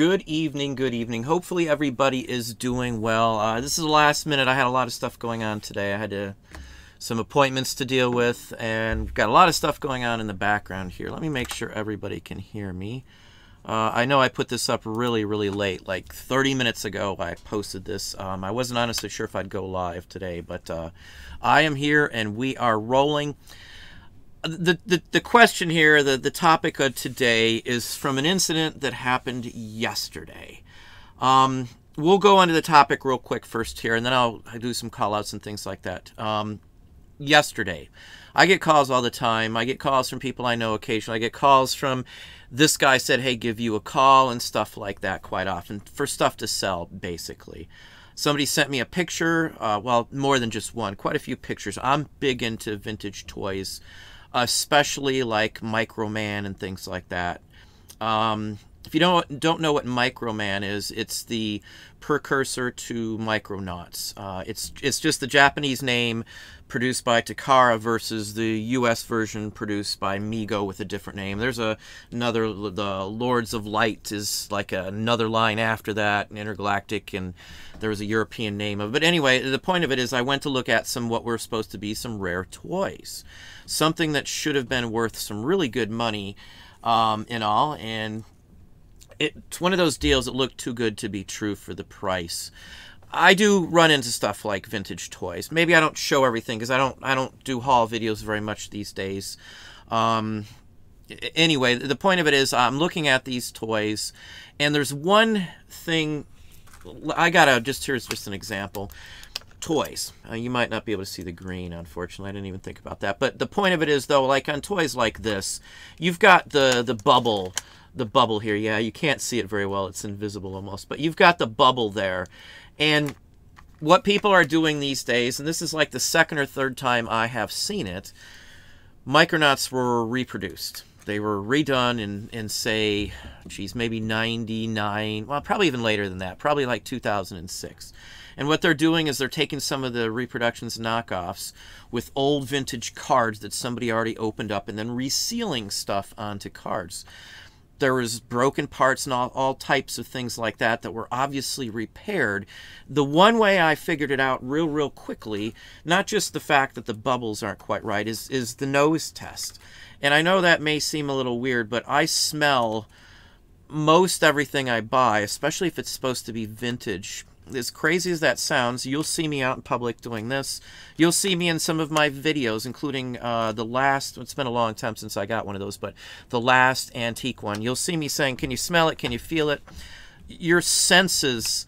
Good evening, good evening. Hopefully everybody is doing well. This is the last minute. I had a lot of stuff going on today. I had some appointments to deal with, and got a lot of stuff going on in the background here. Let me make sure everybody can hear me. I know I put this up really, really late. Like 30 minutes ago I posted this. I wasn't honestly sure if I'd go live today, but I am here and we are rolling. The question here, the topic of today is from an incident that happened yesterday. We'll go onto the topic real quick first here, and then I'll do some call-outs and things like that. Yesterday, I get calls all the time. I get calls from people I know occasionally. I get calls from this guy said, hey, give you a call and stuff like that quite often for stuff to sell, basically. Somebody sent me a picture, well, more than just one, quite a few pictures. I'm big into vintage toys, especially like Microman and things like that. If you don't know what Microman is, it's the precursor to Micronauts. It's just the Japanese name produced by Takara versus the U.S. version produced by Mego with a different name. There's another, the Lords of Light is like another line after that, an intergalactic, and there was a European name of it. But anyway, the point of it is I went to look at some what were supposed to be some rare toys, something that should have been worth some really good money in all, and it's one of those deals that looked too good to be true for the price. I do run into stuff like vintage toys. Maybe I don't show everything because I don't do haul videos very much these days. Anyway, the point of it is I'm looking at these toys, and there's one thing I gotta just, here's just an example. Toys. You might not be able to see the green, unfortunately. I didn't even think about that. But the point of it is, though, like on toys like this, you've got the bubble. The bubble here, yeah, you can't see it very well, it's invisible almost, but you've got the bubble there. And what people are doing these days, and this is like the second or third time I have seen it, Micronauts were reproduced. They were redone in say, geez, maybe 99, well, probably even later than that, probably like 2006. And what they're doing is they're taking some of the reproductions knockoffs with old vintage cards that somebody already opened up and then resealing stuff onto cards. There was broken parts and all types of things like that that were obviously repaired. The one way I figured it out real quickly, not just the fact that the bubbles aren't quite right, is the nose test. And I know that may seem a little weird, but I smell most everything I buy, especially if it's supposed to be vintage. As crazy as that sounds, you'll see me out in public doing this. You'll see me in some of my videos, including the last, it's been a long time since I got one of those, but the last antique one. You'll see me saying, can you smell it? Can you feel it? Your senses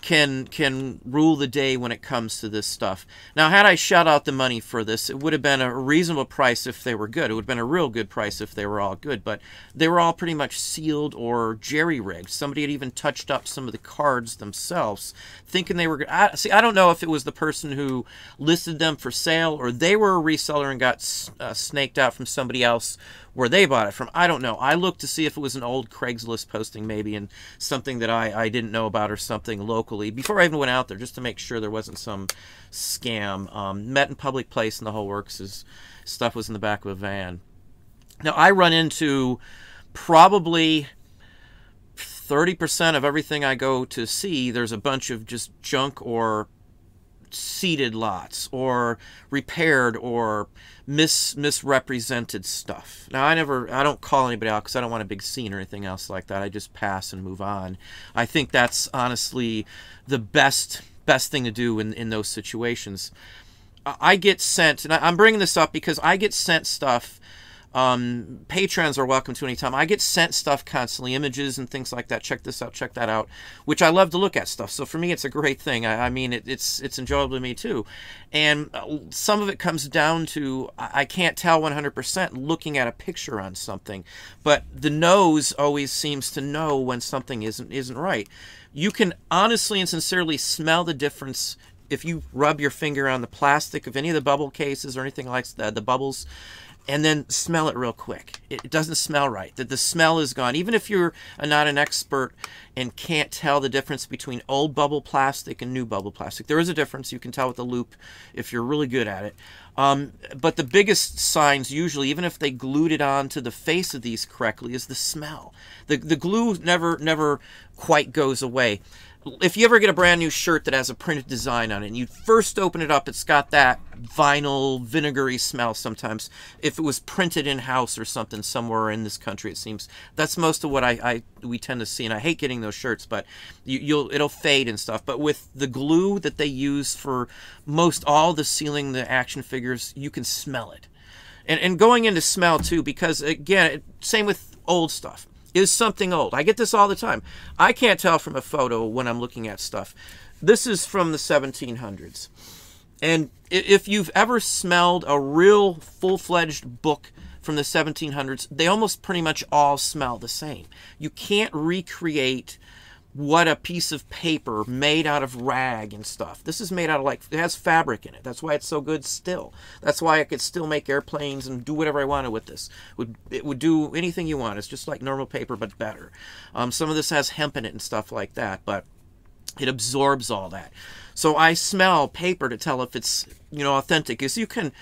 can rule the day when it comes to this stuff. Now, had I shot out the money for this, it would have been a reasonable price if they were good. It would have been a real good price if they were all good, but they were all pretty much sealed or jerry-rigged. Somebody had even touched up some of the cards themselves, thinking they were good. See, I don't know if it was the person who listed them for sale or they were a reseller and got snaked out from somebody else where they bought it from. I don't know. I looked to see if it was an old Craigslist posting maybe and something that I didn't know about or something locally before I even went out there, just to make sure there wasn't some scam. Met in public place and the whole works. His stuff was in the back of a van. Now, I run into probably 30% of everything I go to see. There's a bunch of just junk or seeded lots or repaired or misrepresented stuff. Now, I don't call anybody out because I don't want a big scene or anything else like that. I just pass and move on. I think that's honestly the best thing to do in those situations. I get sent, and I'm bringing this up because I get sent stuff. Patrons are welcome to anytime. I get sent stuff constantly, images and things like that. Check this out, check that out, which I love to look at stuff. So for me, it's a great thing. I mean, it's enjoyable to me too. And some of it comes down to, I can't tell 100% looking at a picture on something, but the nose always seems to know when something isn't right. You can honestly and sincerely smell the difference if you rub your finger on the plastic of any of the bubble cases or anything like that, the bubbles. and then smell it real quick. It doesn't smell right. The smell is gone. Even if you're not an expert and can't tell the difference between old bubble plastic and new bubble plastic, there is a difference. You can tell with the loop if you're really good at it. But the biggest signs usually, even if they glued it onto the face of these correctly, is the smell. The glue never quite goes away. If you ever get a brand new shirt that has a printed design on it and you first open it up, it's got that vinyl vinegary smell sometimes. If it was printed in-house or something somewhere in this country, it seems that's most of what we tend to see, and I hate getting those shirts, but it'll fade and stuff. But with the glue that they use for most all the sealing the action figures, you can smell it. And going into smell too, because again, same with old stuff. Is something old? I get this all the time. I can't tell from a photo when I'm looking at stuff. This is from the 1700s. And if you've ever smelled a real full-fledged book from the 1700s, they almost pretty much all smell the same. You can't recreate what a piece of paper made out of rag and stuff. This is made out of, like, it has fabric in it. That's why it's so good still. That's why I could still make airplanes and do whatever I wanted with this. It would do anything you want. It's just like normal paper, but better. Some of this has hemp in it and stuff like that, but it absorbs all that. So I smell paper to tell if it's, you know, authentic. Because you can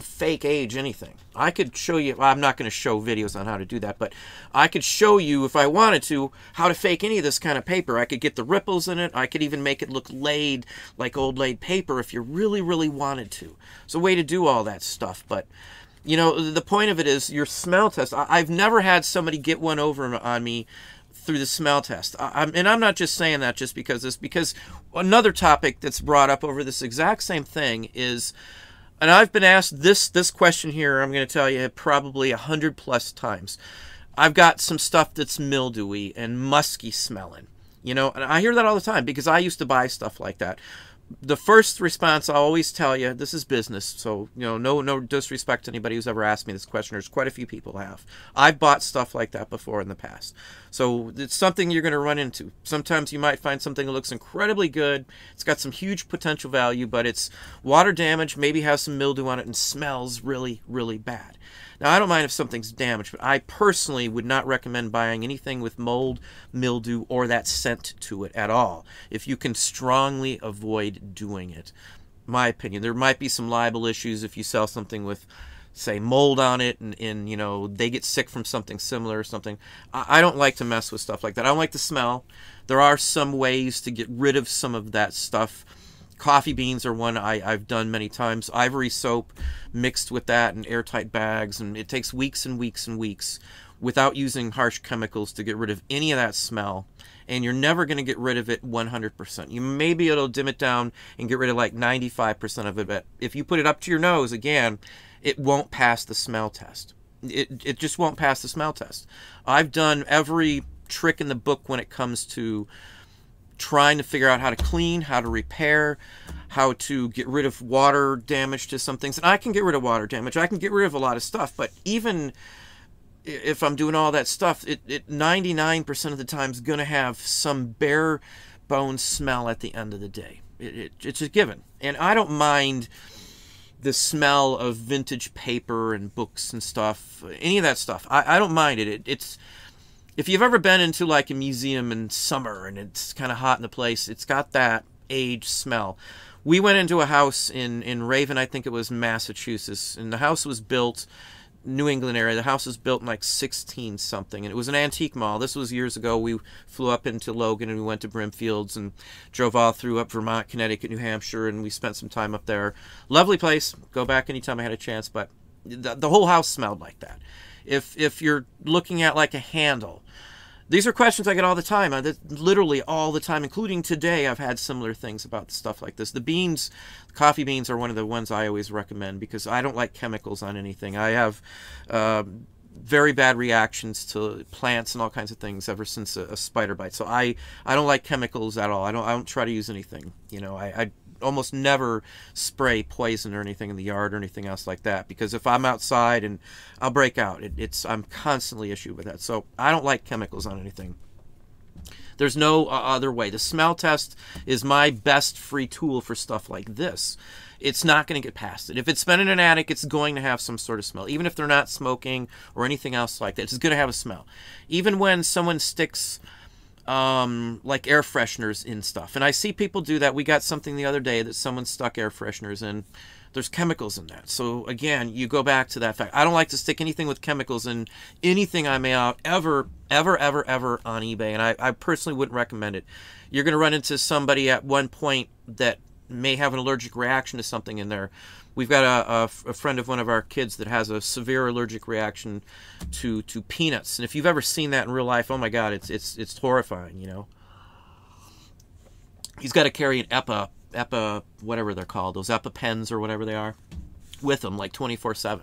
fake age anything. I could show you, well, I'm not going to show videos on how to do that, but I could show you, if I wanted to, how to fake any of this kind of paper. I could get the ripples in it. I could even make it look laid, like old laid paper, if you really, really wanted to. It's a way to do all that stuff, but... you know, the point of it is your smell test. I've never had somebody get one over on me through the smell test. I'm not just saying that just because this, because another topic that's brought up over this exact same thing is, and I've been asked this question here, I'm going to tell you, probably 100+ times. I've got some stuff that's mildewy and musky smelling, you know, and I hear that all the time because I used to buy stuff like that. The first response I always tell you, this is business, so, you know, no disrespect to anybody who's ever asked me this question. There's quite a few people have. I've bought stuff like that before in the past, so it's something you're going to run into. Sometimes you might find something that looks incredibly good. It's got some huge potential value, but it's water damaged, maybe has some mildew on it, and smells really, really bad. Now, I don't mind if something's damaged, but I personally would not recommend buying anything with mold, mildew, or that scent to it at all, if you can strongly avoid doing it. My opinion, there might be some libel issues if you sell something with, say, mold on it, and you know, they get sick from something similar or something. I don't like to mess with stuff like that. I don't like the smell. There are some ways to get rid of some of that stuff. Coffee beans are one I've done many times. Ivory soap mixed with that in airtight bags. And it takes weeks and weeks and weeks without using harsh chemicals to get rid of any of that smell. And you're never going to get rid of it 100%. You maybe it'll dim it down and get rid of like 95% of it. But if you put it up to your nose, again, it won't pass the smell test. It just won't pass the smell test. I've done every trick in the book when it comes to trying to figure out how to clean, how to repair, how to get rid of water damage to some things. And I can get rid of water damage. I can get rid of a lot of stuff. But even if I'm doing all that stuff, it 99% of the time is going to have some bare bone smell at the end of the day. It's a given. And I don't mind the smell of vintage paper and books and stuff, any of that stuff. I don't mind it. It's... if you've ever been into like a museum in summer and it's kind of hot in the place, it's got that aged smell. We went into a house in Raven, I think it was, Massachusetts, and the house was built, New England area, the house was built in like 16 something, and it was an antique mall. This was years ago. We flew up into Logan and we went to Brimfields and drove all through up Vermont, Connecticut, New Hampshire, and we spent some time up there. Lovely place. Go back anytime I had a chance, but the whole house smelled like that. If you're looking at like a handle, these are questions I get all the time, literally all the time, including today. I've had similar things about stuff like this. The beans, coffee beans, are one of the ones I always recommend because I don't like chemicals on anything. I have very bad reactions to plants and all kinds of things ever since a spider bite. So I don't like chemicals at all. I don't try to use anything. You know, I almost never spray poison or anything in the yard or anything else like that, because if I'm outside and I'll break out, I'm constantly issued with that. So I don't like chemicals on anything. There's no other way. The smell test is my best free tool for stuff like this. It's not going to get past it. If it's been in an attic, it's going to have some sort of smell. Even if they're not smoking or anything else like that, it's going to have a smell. Even when someone sticks like air fresheners in stuff. And I see people do that. We got something the other day that someone stuck air fresheners in. There's chemicals in that. So again, you go back to that fact. I don't like to stick anything with chemicals in anything I may out ever on eBay. And I personally wouldn't recommend it. You're going to run into somebody at one point that may have an allergic reaction to something in there. We've got a friend of one of our kids that has a severe allergic reaction to peanuts. And if you've ever seen that in real life, oh my God, it's horrifying, you know. He's got to carry an Epi, whatever they're called, those Epi-Pens or whatever they are, with him like 24/7.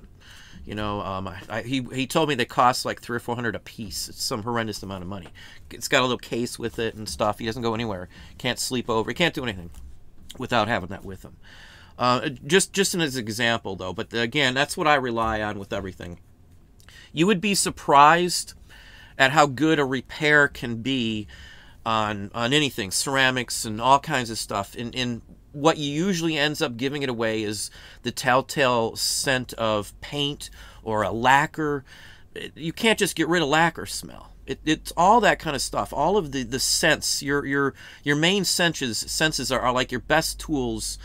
You know, he told me they cost like $300 or $400 a piece. It's some horrendous amount of money. It's got a little case with it and stuff. He doesn't go anywhere. Can't sleep over. He can't do anything without having that with him. Just as an example, though. But again, that's what I rely on with everything. You would be surprised at how good a repair can be on anything, ceramics and all kinds of stuff. And what usually ends up giving it away is the telltale scent of paint or a lacquer. You can't just get rid of lacquer smell. It's all that kind of stuff. All of the scents, your main senses are like your best tools,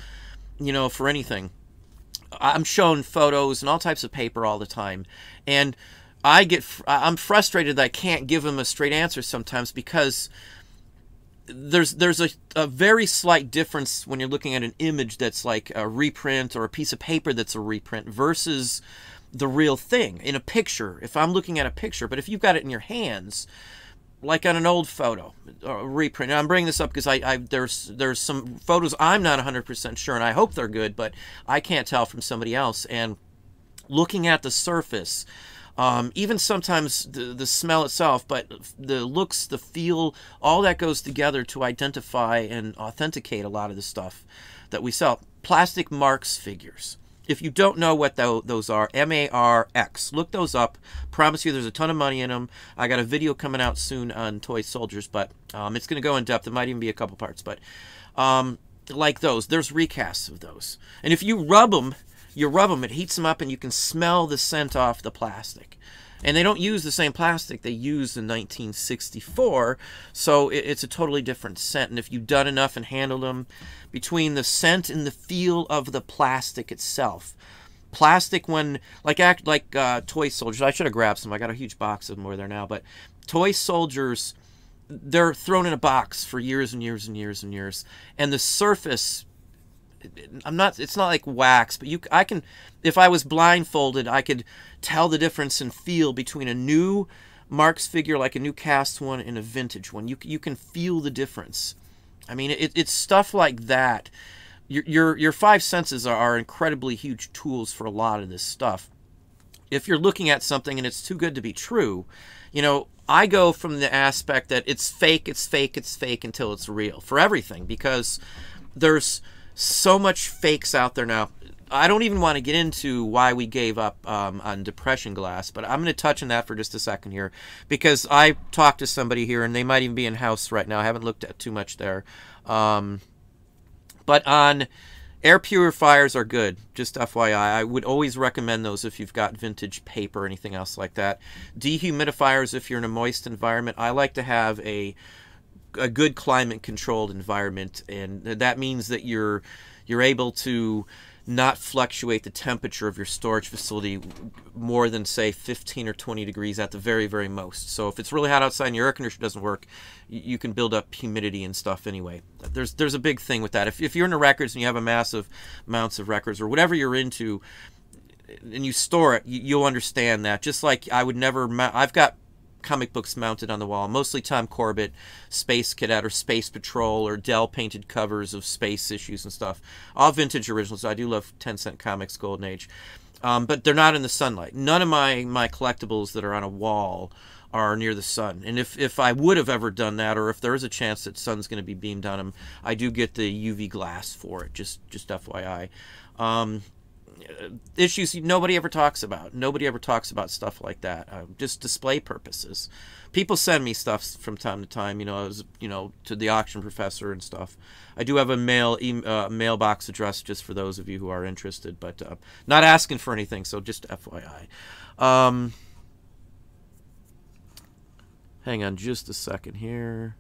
you know, for anything. I'm shown photos and all types of paper all the time, and I'm frustrated that I can't give them a straight answer sometimes, because there's a very slight difference when you're looking at an image that's like a reprint or a piece of paper that's a reprint versus the real thing in a picture. If I'm looking at a picture, but if you've got it in your hands, like on an old photo or a reprint. And I'm bringing this up because there's some photos I'm not 100% sure, and I hope they're good, but I can't tell from somebody else. And looking at the surface, even sometimes the smell itself, but the looks, the feel, all that goes together to identify and authenticate a lot of the stuff that we sell. Plastic Marx figures. If you don't know what those are, M-A-R-X, look those up. Promise you there's a ton of money in them. I got a video coming out soon on toy soldiers, but it's going to go in depth. It might even be a couple parts, but like those, there's recasts of those. And if you rub them, it heats them up, and you can smell the scent off the plastic. And they don't use the same plastic they used in 1964, so it's a totally different scent. And if you've done enough and handled them, between the scent and the feel of the plastic itself, plastic when like toy soldiers, I should have grabbed some. I got a huge box of them over there now. But toy soldiers, they're thrown in a box for years and years and years and years, and the surface. It's not like wax, but I can, if I was blindfolded, I could tell the difference and feel between a new Marx figure, like a new cast one, and a vintage one. You can feel the difference. I mean, it's stuff like that. Your five senses are incredibly huge tools for a lot of this stuff. If you're looking at something and it's too good to be true, you know, I go from the aspect that it's fake until it's real for everything, because there's so much fakes out there now. I don't even want to get into why we gave up on Depression Glass, but I'm going to touch on that for just a second here, because I talked to somebody here, and they might even be in house right now. I haven't looked at too much there. But on air purifiers are good, just FYI. I would always recommend those if you've got vintage paper or anything else like that. Dehumidifiers if you're in a moist environment. I like to have a good climate controlled environment, and that means that you're able to not fluctuate the temperature of your storage facility more than, say, 15 or 20 degrees at the very, very most. So if it's really hot outside and your air conditioner doesn't work, you can build up humidity and stuff anyway. There's a big thing with that. If you're into records and you have a massive amounts of records or whatever you're into and you store it, you'll understand that. Just like I would never, I've got comic books mounted on the wall, mostly Tom Corbett Space Cadet or Space Patrol or Dell painted covers of space issues and stuff, all vintage originals. I do love 10-cent comics, Golden Age, but they're not in the sunlight. None of my collectibles that are on a wall are near the sun. And if I would have ever done that, or if there is a chance that sun's going to be beamed on them, I do get the UV glass for it, just FYI. issues nobody ever talks about. Nobody ever talks about stuff like that, just display purposes. People send me stuff from time to time, to the Auction Professor and stuff. I do have a mailbox address just for those of you who are interested, but not asking for anything, so just FYI. Hang on just a second here.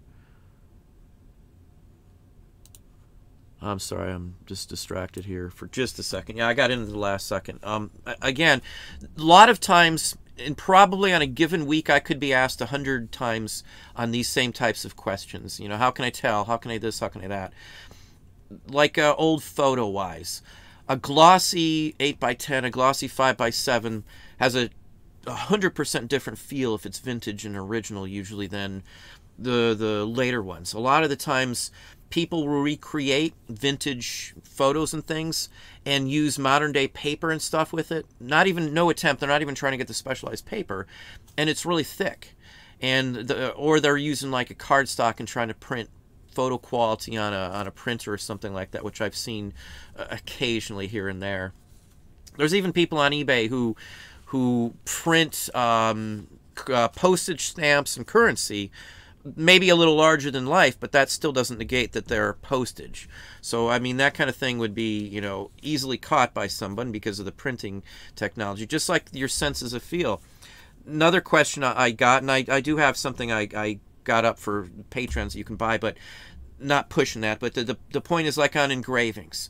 I'm sorry, I'm just distracted here for just a second. Yeah, I got into the last second. Again, a lot of times, and probably on a given week, I could be asked 100 times on these same types of questions. You know, how can I tell? How can I this? How can I that? Like old photo-wise. A glossy 8x10, a glossy 5x7 has a 100% different feel if it's vintage and original usually than the later ones. A lot of the times, people will recreate vintage photos and things and use modern day paper and stuff with it. They're not even trying to get the specialized paper, and it's really thick. And or they're using like a cardstock and trying to print photo quality on a printer or something like that, which I've seen occasionally here and there. There's even people on eBay who print postage stamps and currency, maybe a little larger than life, but that still doesn't negate that they're postage. So, I mean, that kind of thing would be, easily caught by someone because of the printing technology, just like your senses of feel. Another question I got, and I do have something I got up for patrons that you can buy, but not pushing that. But the point is, like on engravings,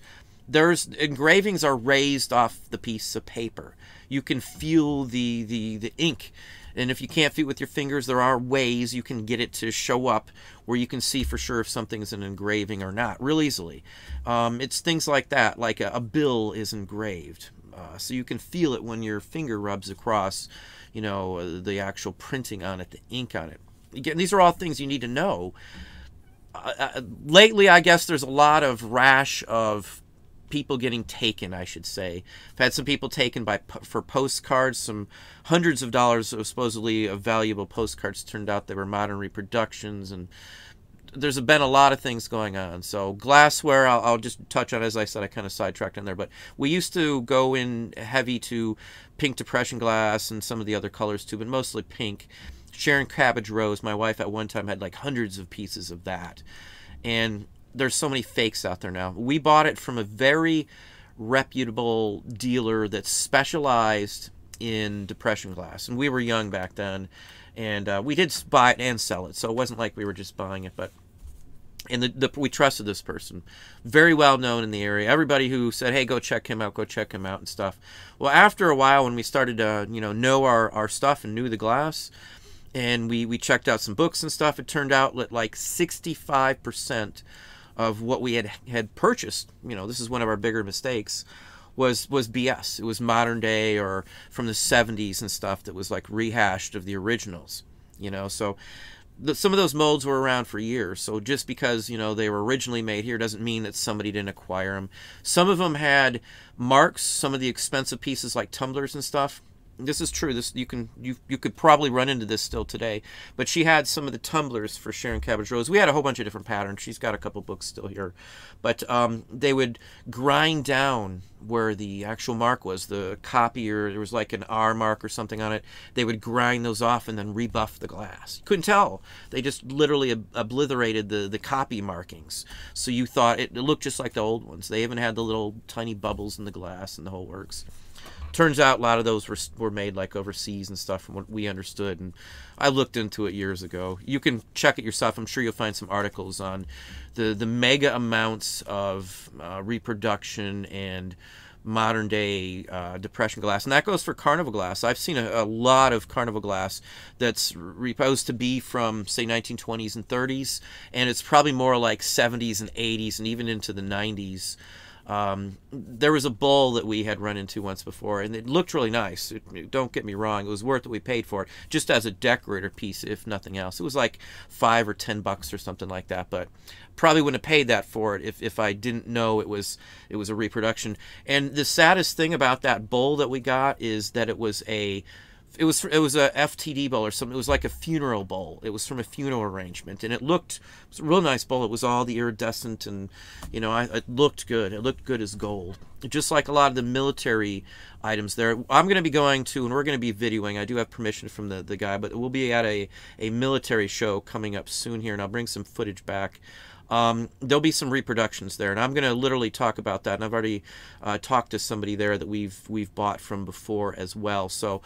engravings are raised off the piece of paper. You can feel the ink. And if you can't feel it with your fingers, there are ways you can get it to show up where you can see for sure if something's an engraving or not real easily. It's things like that, like a bill is engraved. So you can feel it when your finger rubs across, the actual printing on it, the ink on it. Again, these are all things you need to know. Lately, I guess there's a lot of rash of people getting taken, I should say. I've had some people taken for postcards, some hundreds of dollars of supposedly of valuable postcards. Turned out they were modern reproductions, and there's been a lot of things going on. So glassware, I'll just touch on. As I said, I kind of sidetracked on there, but we used to go in heavy to Pink Depression Glass and some of the other colors too, but mostly pink. Sharon Cabbage Rose, my wife at one time had like hundreds of pieces of that. And there's so many fakes out there now. We bought it from a very reputable dealer that specialized in depression glass. And we were young back then. And we did buy it and sell it. So it wasn't like we were just buying it. We trusted this person. Very well known in the area. Everybody who said, hey, go check him out and stuff. Well, after a while when we started to know our stuff and knew the glass, and we checked out some books and stuff, it turned out that like 65% of what we had purchased, this is one of our bigger mistakes, was BS. It was modern day or from the 70s and stuff that was like rehashed of the originals, So some of those molds were around for years. So just because, they were originally made here doesn't mean that somebody didn't acquire them. Some of them had Marx, some of the expensive pieces like tumblers and stuff. This is true. This you could probably run into this still today. But she had some of the tumblers for Sharon Cabbage Rose. We had a whole bunch of different patterns. She's got a couple books still here, but they would grind down where the actual mark was, the copy, or there was like an R mark or something on it. They would grind those off and then rebuff the glass. Couldn't tell. They just literally obliterated the copy markings. So you thought it looked just like the old ones. They even had the little tiny bubbles in the glass and the whole works. Turns out a lot of those were made like overseas and stuff from what we understood, and I looked into it years ago. You can check it yourself. I'm sure you'll find some articles on the mega amounts of reproduction and modern day depression glass, and that goes for Carnival glass. I've seen a lot of Carnival glass that's reposed to be from say 1920s and 30s, and it's probably more like 70s and 80s and even into the 90s. There was a bowl that we had run into once before, and it looked really nice. Don't get me wrong, it was worth what we paid for it, just as a decorator piece, if nothing else. It was like $5 or $10 or something like that, but probably wouldn't have paid that for it if I didn't know it was a reproduction. And the saddest thing about that bowl that we got is that it was a It was a FTD bowl or something. It was like a funeral bowl. It was from a funeral arrangement, and it was a real nice bowl. It was all the iridescent, and you know, it looked good. It looked good as gold, just like a lot of the military items there. I'm going to be going to, and we're going to be videoing. I do have permission from the guy, but we'll be at a military show coming up soon here, and I'll bring some footage back. There'll be some reproductions there, and I'm going to literally talk about that. And I've already talked to somebody there that we've bought from before as well. So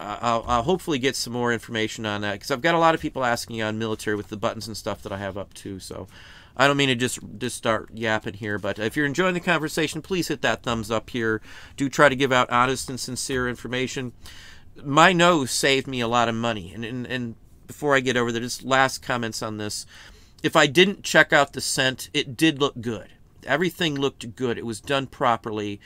I'll hopefully get some more information on that, because I've got a lot of people asking on military with the buttons and stuff that I have up too. So I don't mean to just start yapping here, but if you're enjoying the conversation, please hit that thumbs up here. Do try to give out honest and sincere information. My nose saved me a lot of money, and before I get over there, just last comments on this. If I didn't check out the scent, it did look good. Everything looked good. It was done properly.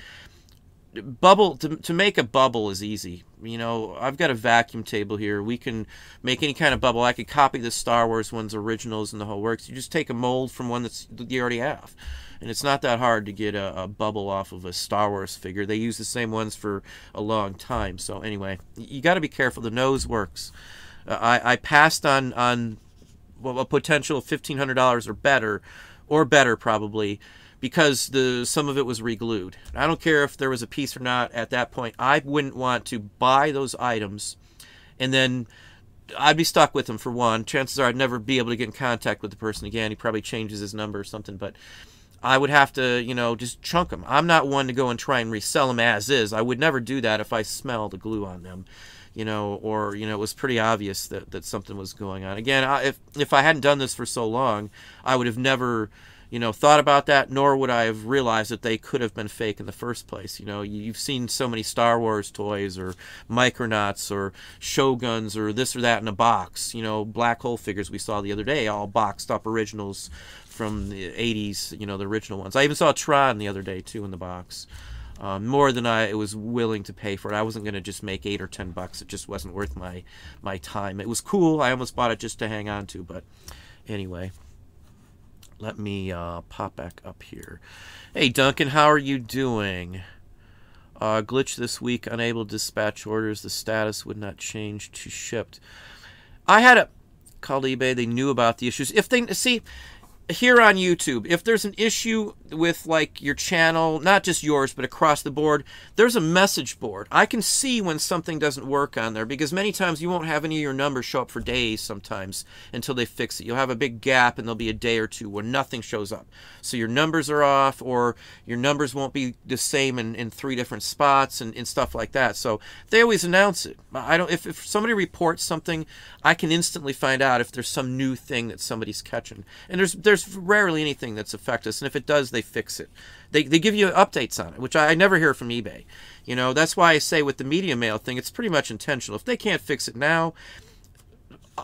Bubble to make a bubble is easy. You know, I've got a vacuum table here. We can make any kind of bubble. I could copy the Star Wars one's originals and the whole works. You just take a mold from one that you already have. And it's not that hard to get a bubble off of a Star Wars figure. They use the same ones for a long time. So anyway, you got to be careful. The nose works. I passed on a potential $1,500 or better probably, because some of it was re-glued. I don't care if there was a piece or not at that point. I wouldn't want to buy those items, and then I'd be stuck with them. For one, chances are I'd never be able to get in contact with the person again. He probably changes his number or something, but I would have to, you know, just chunk them. I'm not one to go and try and resell them as is. I would never do that if I smell the glue on them. You know, or, you know, it was pretty obvious that something was going on. Again, if I hadn't done this for so long, I would have never, you know, thought about that, nor would I have realized that they could have been fake in the first place. You know, you've seen so many Star Wars toys or Micronauts or Shoguns or this or that in a box. You know, Black Hole figures we saw the other day, all boxed up originals from the 80s, you know, the original ones. I even saw Tron the other day, too, in the box. More than I was willing to pay for it. I wasn't going to just make $8 or $10. It just wasn't worth my time. It was cool. I almost bought it just to hang on to. But anyway, let me pop back up here. Hey, Duncan, how are you doing? Glitch this week. Unable to dispatch orders. The status would not change to shipped. I had a call to eBay. They knew about the issues. If they see... Here on YouTube, if there's an issue with, like, your channel, not just yours, but across the board, there's a message board. I can see when something doesn't work on there, because many times you won't have any of your numbers show up for days sometimes until they fix it. You'll have a big gap, and there'll be a day or two where nothing shows up. So your numbers are off, or your numbers won't be the same in three different spots and stuff like that. So they always announce it. If somebody reports something, I can instantly find out if there's some new thing that somebody's catching. And there's rarely anything that's affected us, and if it does, they fix it. They give you updates on it, which I never hear from eBay. You know, that's why I say with the media mail thing, it's pretty much intentional. If they can't fix it now,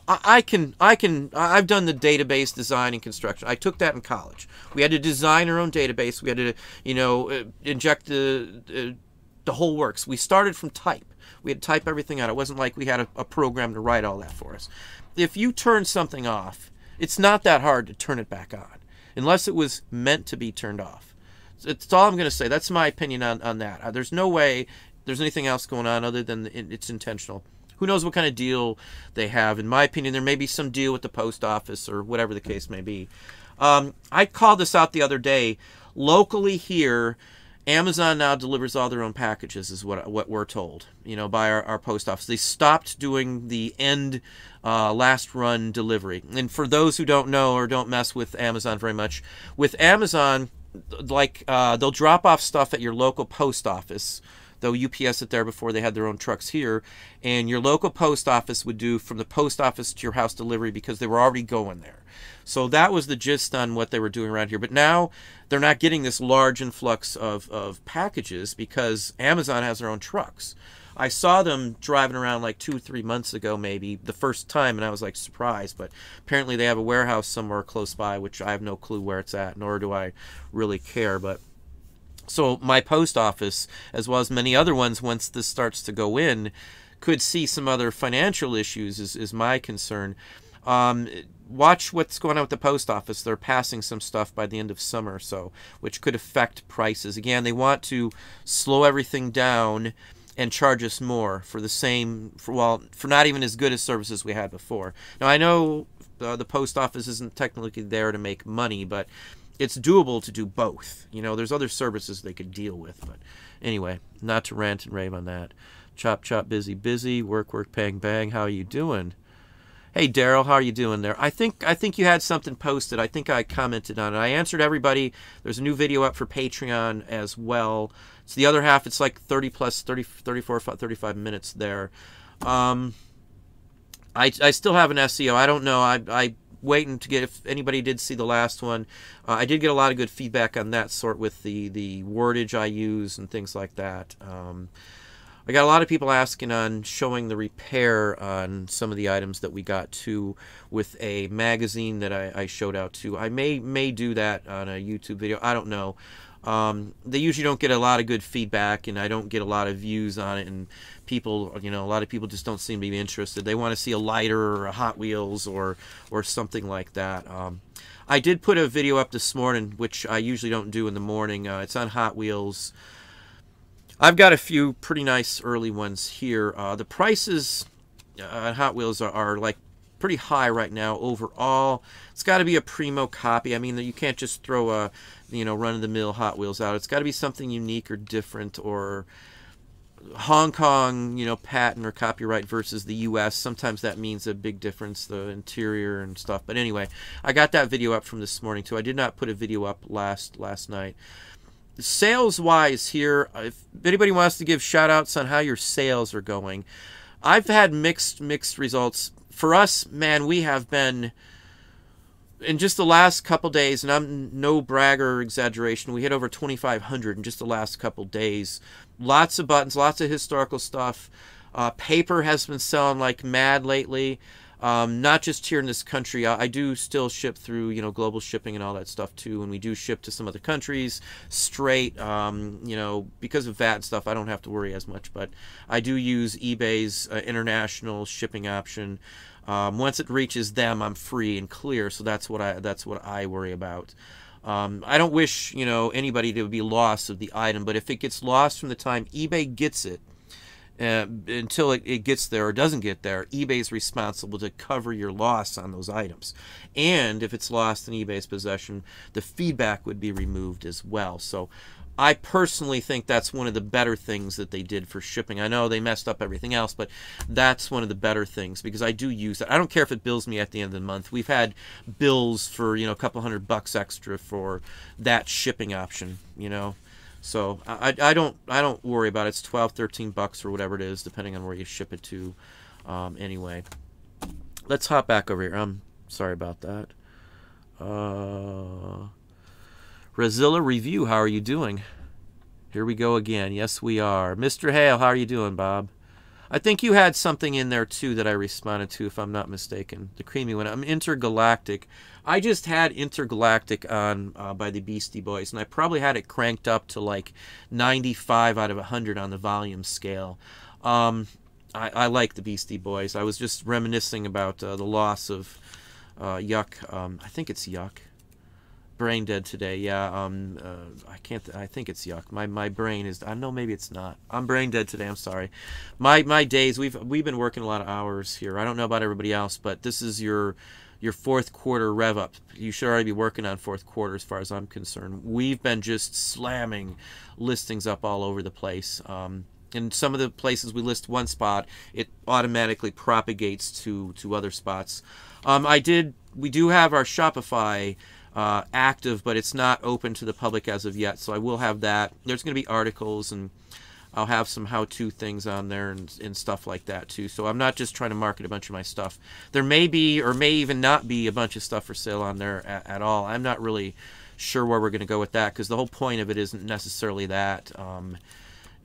I've done the database design and construction. I took that in college. We had to design our own database. We had to, you know, inject the whole works. We started from type. We had to type everything out. It wasn't like we had a program to write all that for us. If you turn something off, it's not that hard to turn it back on, unless it was meant to be turned off. That's all I'm going to say. That's my opinion on that. There's no way there's anything else going on other than it's intentional. Who knows what kind of deal they have. In my opinion, there may be some deal with the post office or whatever the case may be. I called this out the other day. Locally here, Amazon now delivers all their own packages, is what we're told, you know, by our post office. They stopped doing the end last run delivery. And for those who don't know or don't mess with Amazon very much, with Amazon, like they'll drop off stuff at your local post office, though UPS it there before they had their own trucks here, and your local post office would do from the post office to your house delivery because they were already going there. So that was the gist on what they were doing around here. But now they're not getting this large influx of packages because Amazon has their own trucks. I saw them driving around like 2 or 3 months ago maybe the first time, and I was like surprised. But apparently they have a warehouse somewhere close by, which I have no clue where it's at, nor do I really care. But so my post office, as well as many other ones, once this starts to go in, could see some other financial issues is my concern. Watch what's going on with the post office. They're passing some stuff by the end of summer or so, which could affect prices. Again, they want to slow everything down and charge us more for the same, for not even as good as services we had before. Now, I know the post office isn't technically there to make money, but it's doable to do both. You know, there's other services they could deal with, but anyway, not to rant and rave on that. Chop, chop, busy, busy, work, work, bang, bang. How are you doing? Hey, Daryl, how are you doing there? I think you had something posted. I think I commented on it. I answered everybody. There's a new video up for Patreon as well. It's the other half. It's like 34, 35 minutes there. I still have an SEO. I don't know. I waiting to get, if anybody did see the last one. I did get a lot of good feedback on that sort with the wordage I use and things like that. I got a lot of people asking on showing the repair on some of the items that we got to with a magazine that I showed out to. I may do that on a YouTube video. I don't know. They usually don't get a lot of good feedback, and I don't get a lot of views on it. And people, you know, a lot of people just don't seem to be interested. They want to see a lighter or a Hot Wheels or something like that. I did put a video up this morning, which I usually don't do in the morning. It's on Hot Wheels. I've got a few pretty nice early ones here. The prices on Hot Wheels are like pretty high right now overall. It's got to be a primo copy. I mean, you can't just throw a, you know, run-of-the-mill Hot Wheels out. It's got to be something unique or different, or Hong Kong, you know, patent or copyright versus the U.S. Sometimes that means a big difference, the interior and stuff. But anyway, I got that video up from this morning too. I did not put a video up last night. Sales-wise here, if anybody wants to give shout-outs on how your sales are going, I've had mixed results. For us, man, we have been, in just the last couple days, and I'm no bragger or exaggeration, we hit over 2,500 in just the last couple days. Lots of buttons, lots of historical stuff. Paper has been selling like mad lately. Not just here in this country. I do still ship through, you know, global shipping and all that stuff too, and we do ship to some other countries straight. You know, because of VAT and stuff, I don't have to worry as much, but I do use eBay's international shipping option. Once it reaches them, I'm free and clear, so that's what I worry about. I don't wish, you know, anybody to be lost of the item, but if it gets lost from the time eBay gets it, until it gets there or doesn't get there, eBay's responsible to cover your loss on those items. And if it's lost in eBay's possession, the feedback would be removed as well. So I personally think that's one of the better things that they did for shipping. I know they messed up everything else, but that's one of the better things, because I do use that. I don't care if it bills me at the end of the month. We've had bills for, you know, a couple $100 extra for that shipping option, you know. So I don't worry about it. It's 12, 13 bucks or whatever it is, depending on where you ship it to. Anyway, let's hop back over here. I'm sorry about that. Razilla Review, how are you doing? Here we go again. Yes, we are. Mr. Hale, how are you doing, Bob? I think you had something in there too that I responded to, if I'm not mistaken. The creamy one. I'm Intergalactic. I just had Intergalactic on by the Beastie Boys, and I probably had it cranked up to like 95 out of 100 on the volume scale. I like the Beastie Boys. I was just reminiscing about the loss of Yuck. I think it's Yuck. Brain dead today, yeah. I think it's Yuck. My brain is. I know maybe it's not. I'm brain dead today. I'm sorry. My days. We've been working a lot of hours here. I don't know about everybody else, but this is your fourth quarter rev up. You should already be working on fourth quarter, as far as I'm concerned. We've been just slamming listings up all over the place. In some of the places we list one spot, it automatically propagates to other spots. We do have our Shopify active, but it's not open to the public as of yet, so I will have that. There's going to be articles, and I'll have some how-to things on there and stuff like that too. So I'm not just trying to market a bunch of my stuff. There may be, or may even not be, a bunch of stuff for sale on there at all. I'm not really sure where we're going to go with that, because the whole point of it isn't necessarily that.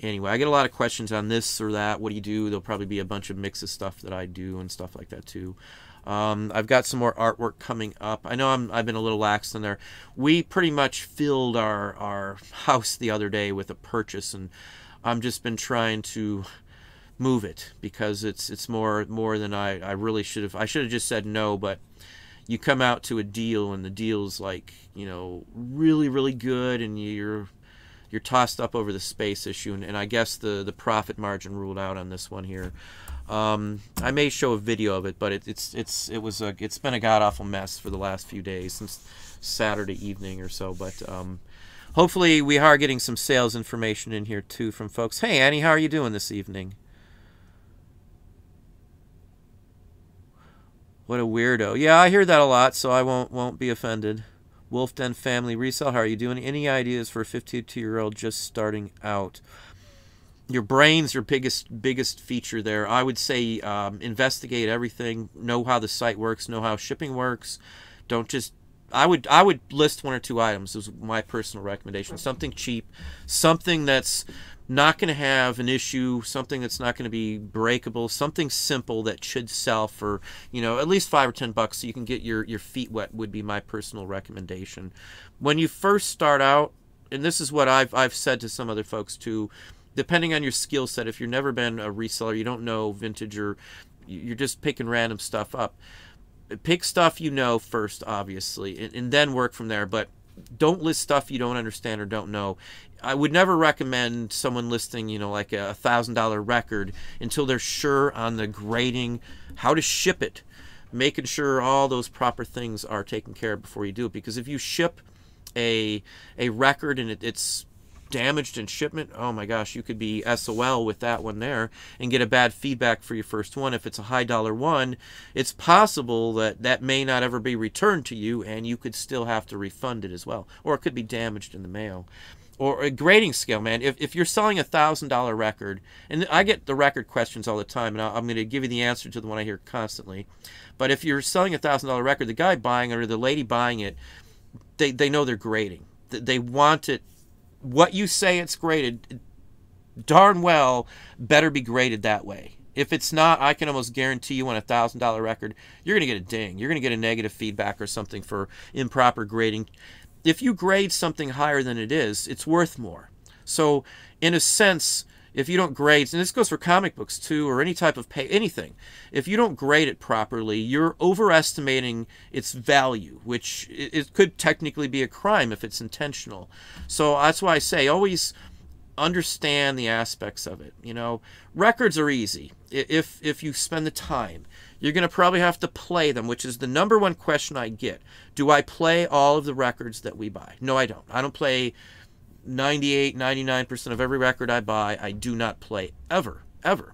Anyway, I get a lot of questions on this or that. What do you do? There'll probably be a bunch of mix of stuff that I do and stuff like that too. I've got some more artwork coming up. I know I've been a little lax in there. We pretty much filled our house the other day with a purchase, and I've just been trying to move it, because it's more than I really should have. I should have just said no, but you come out to a deal and the deal's like, you know, really, really good, and you're you're tossed up over the space issue, and I guess the profit margin ruled out on this one here. I may show a video of it, but it's been a god awful mess for the last few days since Saturday evening or so. But hopefully we are getting some sales information in here too from folks. Hey Annie, how are you doing this evening? What a weirdo. Yeah, I hear that a lot, so I won't be offended. Wolf Den Family Resale, how are you doing? Any ideas for a 52-year-old just starting out? Your brain's your biggest feature there. I would say investigate everything. Know how the site works. Know how shipping works. Don't just... I would list one or two items. Is my personal recommendation. Something cheap. Something that's not going to have an issue, something that's not going to be breakable, something simple that should sell for, you know, at least $5 or $10 so you can get your feet wet would be my personal recommendation. When you first start out, and this is what I've said to some other folks too, depending on your skill set, if you've never been a reseller, you don't know vintage or you're just picking random stuff up, pick stuff you know first, obviously, and then work from there. But don't list stuff you don't understand or don't know. I would never recommend someone listing, you know, like a $1,000 record until they're sure on the grading, how to ship it, making sure all those proper things are taken care of before you do it. Because if you ship a record and it's damaged in shipment, oh my gosh, you could be SOL with that one there and get a bad feedback for your first one. If it's a high-dollar one, it's possible that that may not ever be returned to you and you could still have to refund it as well. Or it could be damaged in the mail. Or a grading scale, man. If you're selling a $1,000 record, and I get the record questions all the time, and I'm going to give you the answer to the one I hear constantly. But if you're selling a $1,000 record, the guy buying it or the lady buying it, they know they're grading. They want it. What you say it's graded, darn well better be graded that way. If it's not, I can almost guarantee you on a $1,000 record, you're going to get a ding. You're going to get a negative feedback or something for improper grading. If you grade something higher than it is, it's worth more. So in a sense, if you don't grade, and this goes for comic books too, or any type of anything, if you don't grade it properly, you're overestimating its value, which it could technically be a crime if it's intentional. So that's why I say always understand the aspects of it. You know, records are easy if you spend the time. You're going to probably have to play them, which is the #1 question I get. Do I play all of the records that we buy? No, I don't. I don't play 98, 99% of every record I buy. I do not play ever, ever.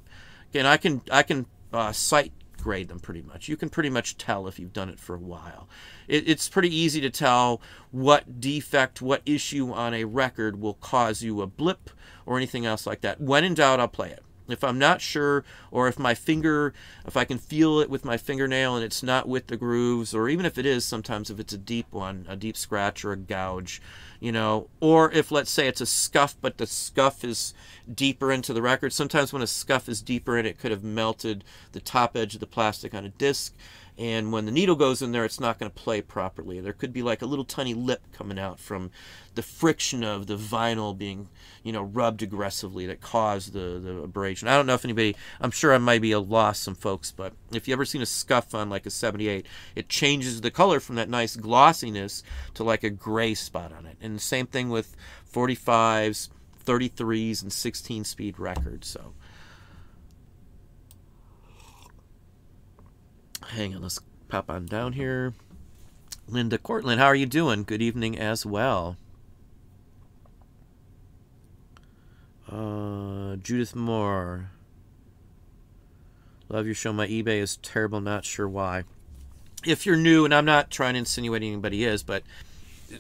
Again, I can sight grade them pretty much. You can pretty much tell if you've done it for a while. It's pretty easy to tell what defect, what issue on a record will cause you a blip or anything else like that. When in doubt, I'll play it. If I'm not sure, or if my finger, if I can feel it with my fingernail and it's not with the grooves, or even if it is, sometimes if it's a deep one, a deep scratch or a gouge, you know, or if, let's say, it's a scuff, but the scuff is deeper into the record. Sometimes when a scuff is deeper in, it could have melted the top edge of the plastic on a disc, and when the needle goes in there, it's not going to play properly. There could be like a little tiny lip coming out from the friction of the vinyl being, you know, rubbed aggressively that caused the abrasion. I don't know if anybody, I'm sure I might be a loss some folks, but if you ever seen a scuff on like a 78, it changes the color from that nice glossiness to like a gray spot on it. And the same thing with 45s, 33s, and 16-speed records. So hang on, let's pop on down here. Linda Cortland, how are you doing? Good evening as well. Judith Moore. Love your show. My eBay is terrible. Not sure why. If you're new, and I'm not trying to insinuate anybody is, but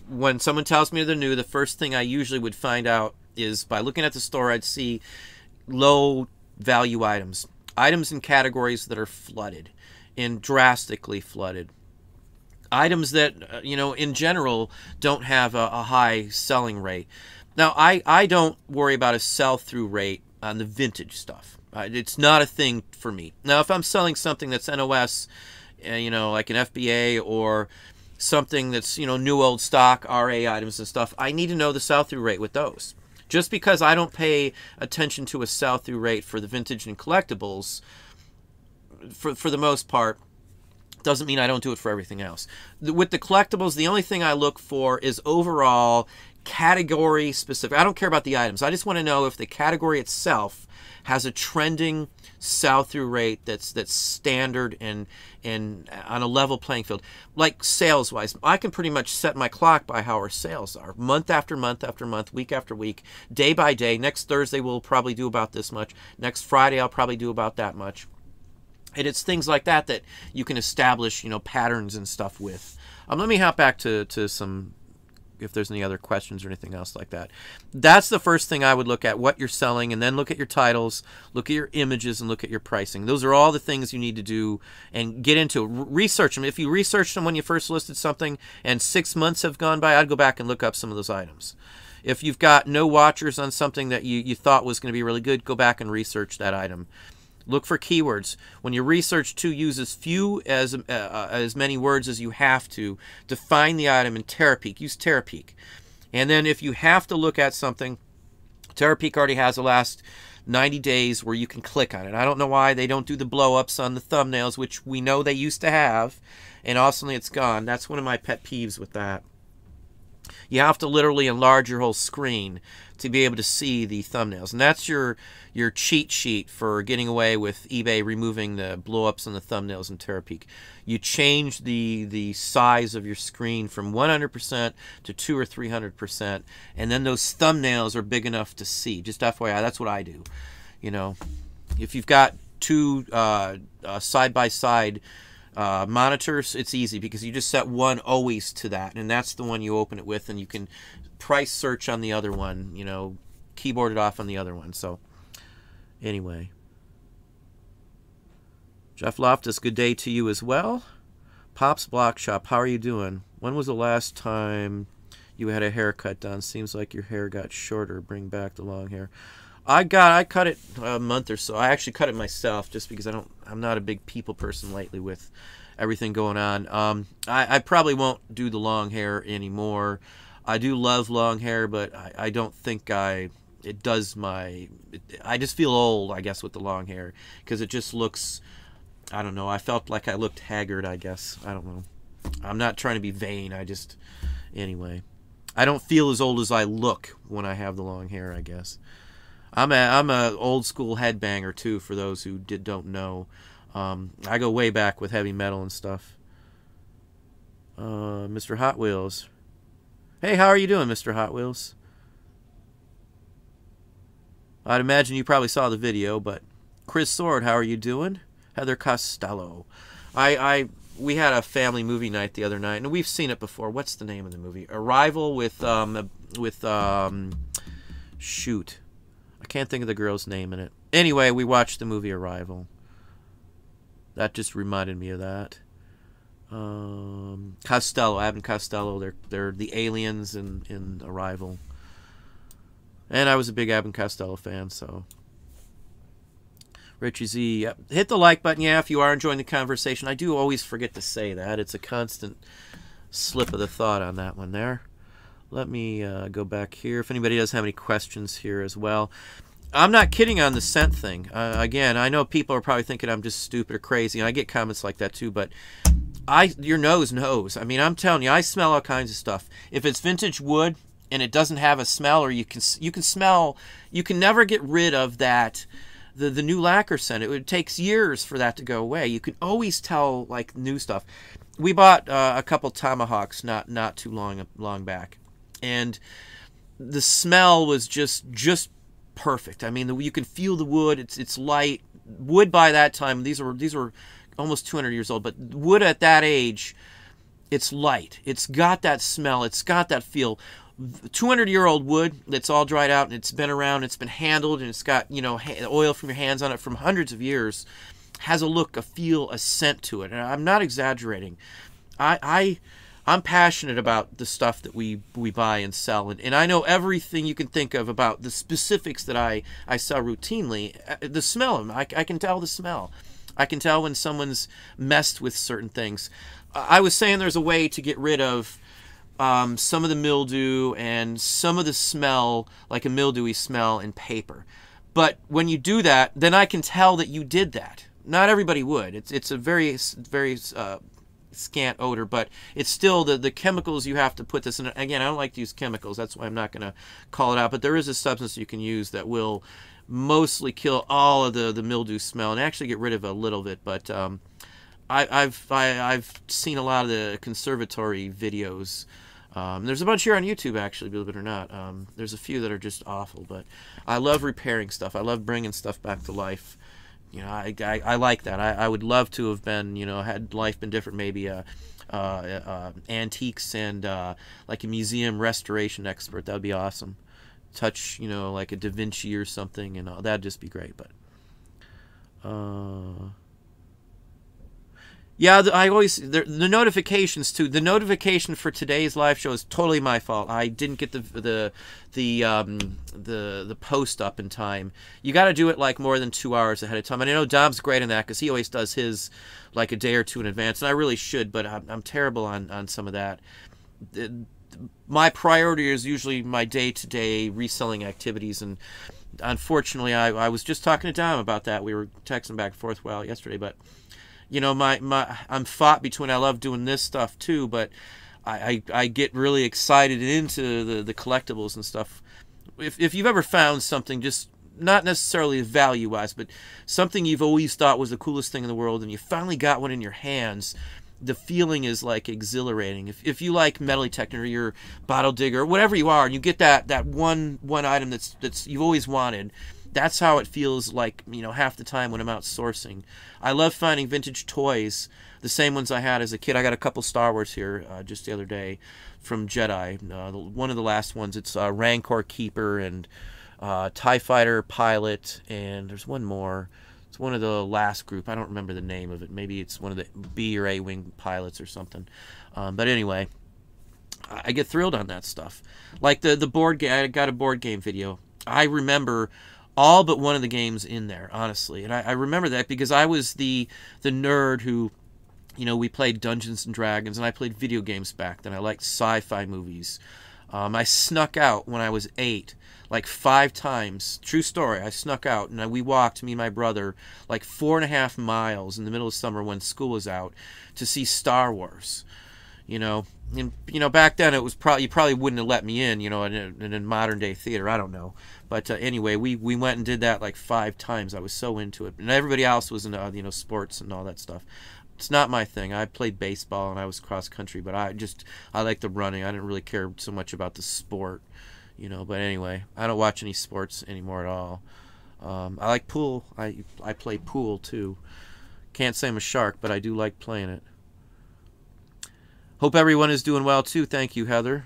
when someone tells me they're new, the first thing I usually would find out is by looking at the store, I'd see low value items. Items in categories that are flooded. And drastically flooded. Items that, you know, in general don't have a high selling rate. Now, I don't worry about a sell-through rate on the vintage stuff. It's not a thing for me. Now, if I'm selling something that's NOS, you know, like an FBA or something that's, you know, new old stock, RA items and stuff, I need to know the sell-through rate with those. Just because I don't pay attention to a sell-through rate for the vintage and collectibles, for the most part, doesn't mean I don't do it for everything else. With the collectibles, the only thing I look for is overall category specific. I don't care about the items. I just want to know if the category itself has a trending sell-through rate that's standard and on a level playing field. Like sales-wise, I can pretty much set my clock by how our sales are, month after month after month, week after week, day by day. Next Thursday we'll probably do about this much. Next Friday I'll probably do about that much. And it's things like that that you can establish, you know, patterns and stuff with. Let me hop back to some, if there's any other questions or anything else like that. That's the first thing I would look at, what you're selling, and then look at your titles, look at your images, and look at your pricing. Those are all the things you need to do and get into. Research them. If you researched them when you first listed something and 6 months have gone by, I'd go back and look up some of those items. If you've got no watchers on something that you thought was going to be really good, go back and research that item. Look for keywords. When you research, to use as few as many words as you have to define the item in Terapeak. Use Terapeak. And then if you have to look at something, Terapeak already has the last 90 days where you can click on it. I don't know why they don't do the blow-ups on the thumbnails, which we know they used to have, and awesomely it's gone. That's one of my pet peeves with that. You have to literally enlarge your whole screen to be able to see the thumbnails. And that's your cheat sheet for getting away with eBay removing the blow-ups and the thumbnails in Terapeak. You change the size of your screen from 100% to 200 or 300%, and then those thumbnails are big enough to see. Just FYI, that's what I do. You know, if you've got two side-by-side monitors, it's easy because you just set one always to that, and that's the one you open it with, and you can price search on the other one, you know, keyboard it off on the other one. So anyway, Jeff Loftus, good day to you as well. Pop's Block Shop, how are you doing? When was the last time you had a haircut done? Seems like your hair got shorter. Bring back the long hair. I cut it a month or so. I actually cut it myself just because I'm not a big people person lately with everything going on. I probably won't do the long hair anymore. I do love long hair, but I don't think it does my, I just feel old, I guess, with the long hair, because it just looks, I don't know. I felt like I looked haggard, I guess. I don't know. I'm not trying to be vain. I just, anyway, I don't feel as old as I look when I have the long hair, I guess. I'm a old school headbanger too, for those who don't know. I go way back with heavy metal and stuff. Mr. Hot Wheels, hey, how are you doing, Mr. Hot Wheels? I'd imagine you probably saw the video, but Chris Sword, how are you doing? Heather Costello, we had a family movie night the other night, and we've seen it before. What's the name of the movie? Arrival with shoot. I can't think of the girl's name in it. Anyway, we watched the movie Arrival. That just reminded me of that. Costello, Abbott and Costello, they're the aliens in Arrival. And I was a big Abbott and Costello fan, so. Richie Z, yep. Hit the like button, yeah, if you are enjoying the conversation. I do always forget to say that. It's a constant slip of the thought on that one there. Let me go back here. If anybody does have any questions here as well. I'm not kidding on the scent thing. Again, I know people are probably thinking I'm just stupid or crazy, and I get comments like that too, but your nose knows. I mean, I'm telling you, I smell all kinds of stuff. If it's vintage wood and it doesn't have a smell, or you can smell, you can never get rid of that, the new lacquer scent. It takes years for that to go away. You can always tell, like, new stuff. We bought a couple tomahawks not too long back. And the smell was just perfect. I mean, you can feel the wood. It's light wood by that time. These were almost 200 years old, but wood at that age, it's light. It's got that smell. It's got that feel. 200-year-old wood that's all dried out, and it's been around. It's been handled, and it's got, you know, oil from your hands on it from hundreds of years. Has a look, a feel, a scent to it. And I'm not exaggerating. I'm passionate about the stuff that we buy and sell, and I know everything you can think of about the specifics that I sell routinely. The smell of them, I can tell the smell. I can tell when someone's messed with certain things. I was saying there's a way to get rid of some of the mildew and some of the smell, like a mildewy smell in paper. But when you do that, then I can tell that you did that. Not everybody would. It's a very, very scant odor, but it's still the chemicals you have to put this in. Again, I don't like to use chemicals, that's why I'm not going to call it out, but there is a substance you can use that will mostly kill all of the mildew smell and actually get rid of a little bit. But I've seen a lot of the conservatory videos. There's a bunch here on YouTube, actually, believe it or not. There's a few that are just awful, but I love repairing stuff. I love bringing stuff back to life. You know, I like that. I would love to have been, you know, had life been different, maybe antiques and like a museum restoration expert. That would be awesome. Touch, you know, like a Da Vinci or something, and that'd just be great. But yeah, I always the notifications too. The notification for today's live show is totally my fault. I didn't get the post up in time. You got to do it like more than 2 hours ahead of time. And I know Dom's great in that because he always does his like a day or two in advance. And I really should, but I'm terrible on some of that. My priority is usually my day-to-day reselling activities, and unfortunately, I was just talking to Dom about that. We were texting back and forth yesterday, but. You know, I'm fought between, I love doing this stuff too, but I get really excited into the collectibles and stuff. If you've ever found something, just not necessarily value-wise, but something you've always thought was the coolest thing in the world, and you finally got one in your hands, the feeling is like exhilarating. If you like metal detector, or you're bottle digger, or whatever you are, and you get that one item that's you've always wanted. That's how it feels like, you know, half the time when I'm out sourcing. I love finding vintage toys, the same ones I had as a kid. I got a couple Star Wars here just the other day from Jedi. One of the last ones, it's Rancor Keeper and TIE Fighter Pilot, and there's one more. It's one of the last group. I don't remember the name of it. Maybe it's one of the B or A-Wing pilots or something. But anyway, I get thrilled on that stuff. Like the board game, I got a board game video. I remember all but one of the games in there, honestly. And I remember that because I was the nerd who, you know, we played Dungeons and Dragons, and I played video games back then. I liked sci-fi movies. I snuck out when I was 8, like 5 times. True story, I snuck out, and we walked, me and my brother, like 4.5 miles in the middle of summer when school was out to see Star Wars, you know. And, you know, back then it was probably, you probably wouldn't have let me in, you know, in a modern day theater. I don't know. But anyway, we went and did that like 5 times. I was so into it. And everybody else was into, you know, sports and all that stuff. It's not my thing. I played baseball and I was cross country, but I liked the running. I didn't really care so much about the sport, you know. But anyway, I don't watch any sports anymore at all. I like pool. I play pool too. Can't say I'm a shark, but I do like playing it. Hope everyone is doing well too. Thank you, Heather.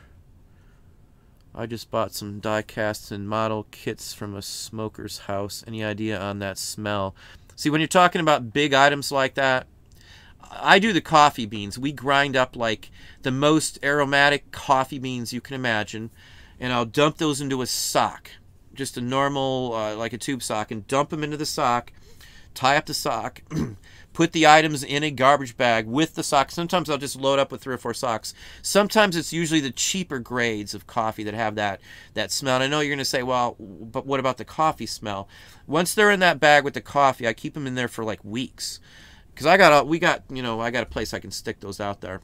I just bought some die casts and model kits from a smoker's house. Any idea on that smell? See, when you're talking about big items like that, I do the coffee beans. We grind up like the most aromatic coffee beans you can imagine, and I'll dump those into a sock, just a normal, like a tube sock, and dump them into the sock, tie up the sock, put the items in a garbage bag with the socks. Sometimes I'll just load up with 3 or 4 socks. Sometimes it's usually the cheaper grades of coffee that have that smell. And I know you're going to say, well, but what about the coffee smell? Once they're in that bag with the coffee, I keep them in there for like weeks. Because I got a place I can stick those out there.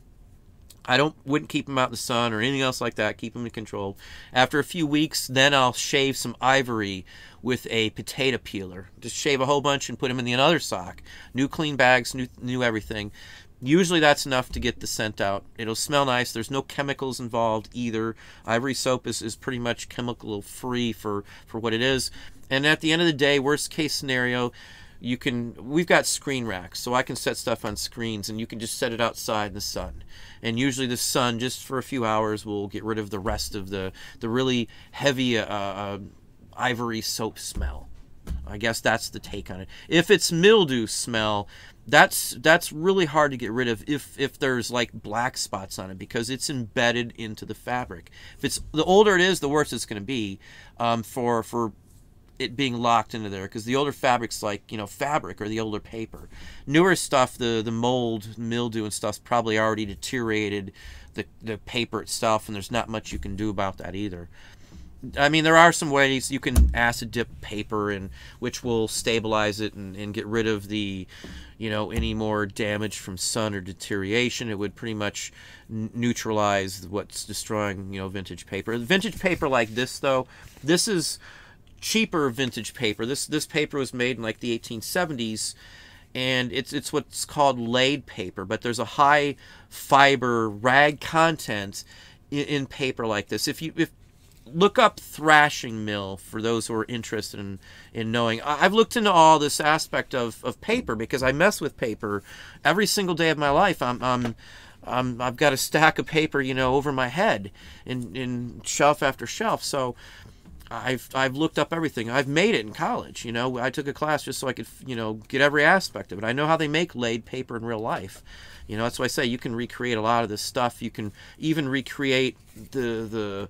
I wouldn't keep them out in the sun or anything else like that. Keep them in control. After a few weeks, then I'll shave some ivory with a potato peeler. Just shave a whole bunch and put them in the another sock. New clean bags, new everything. Usually that's enough to get the scent out. It'll smell nice. There's no chemicals involved either. Ivory soap is pretty much chemical free for what it is. And at the end of the day, worst case scenario, we've got screen racks, so I can set stuff on screens, and you can just set it outside in the sun. And usually the sun, just for a few hours, will get rid of the rest of the really heavy ivory soap smell. I guess that's the take on it. If it's mildew smell, that's really hard to get rid of if there's like black spots on it, because it's embedded into the fabric. If it's, the older it is, the worse it's going to be for it being locked into there, because the older fabric's like, you know, fabric or the older paper. Newer stuff, the mold, mildew and stuff's probably already deteriorated the paper itself, and there's not much you can do about that either. I mean, there are some ways you can acid dip paper, and which will stabilize it and get rid of the, you know, any more damage from sun or deterioration. It would pretty much neutralize what's destroying, you know, vintage paper. Vintage paper like this, though, this is cheaper vintage paper. This paper was made in like the 1870s, and it's what's called laid paper. But there's a high fiber rag content in paper like this. If look up thrashing mill for those who are interested in knowing. I've looked into all this aspect of paper because I mess with paper every single day of my life. I've got a stack of paper, you know, over my head in shelf after shelf. So I've looked up everything. I've made it in college. You know, I took a class just so I could, you know, get every aspect of it. I know how they make laid paper in real life. You know, that's why I say you can recreate a lot of this stuff. You can even recreate the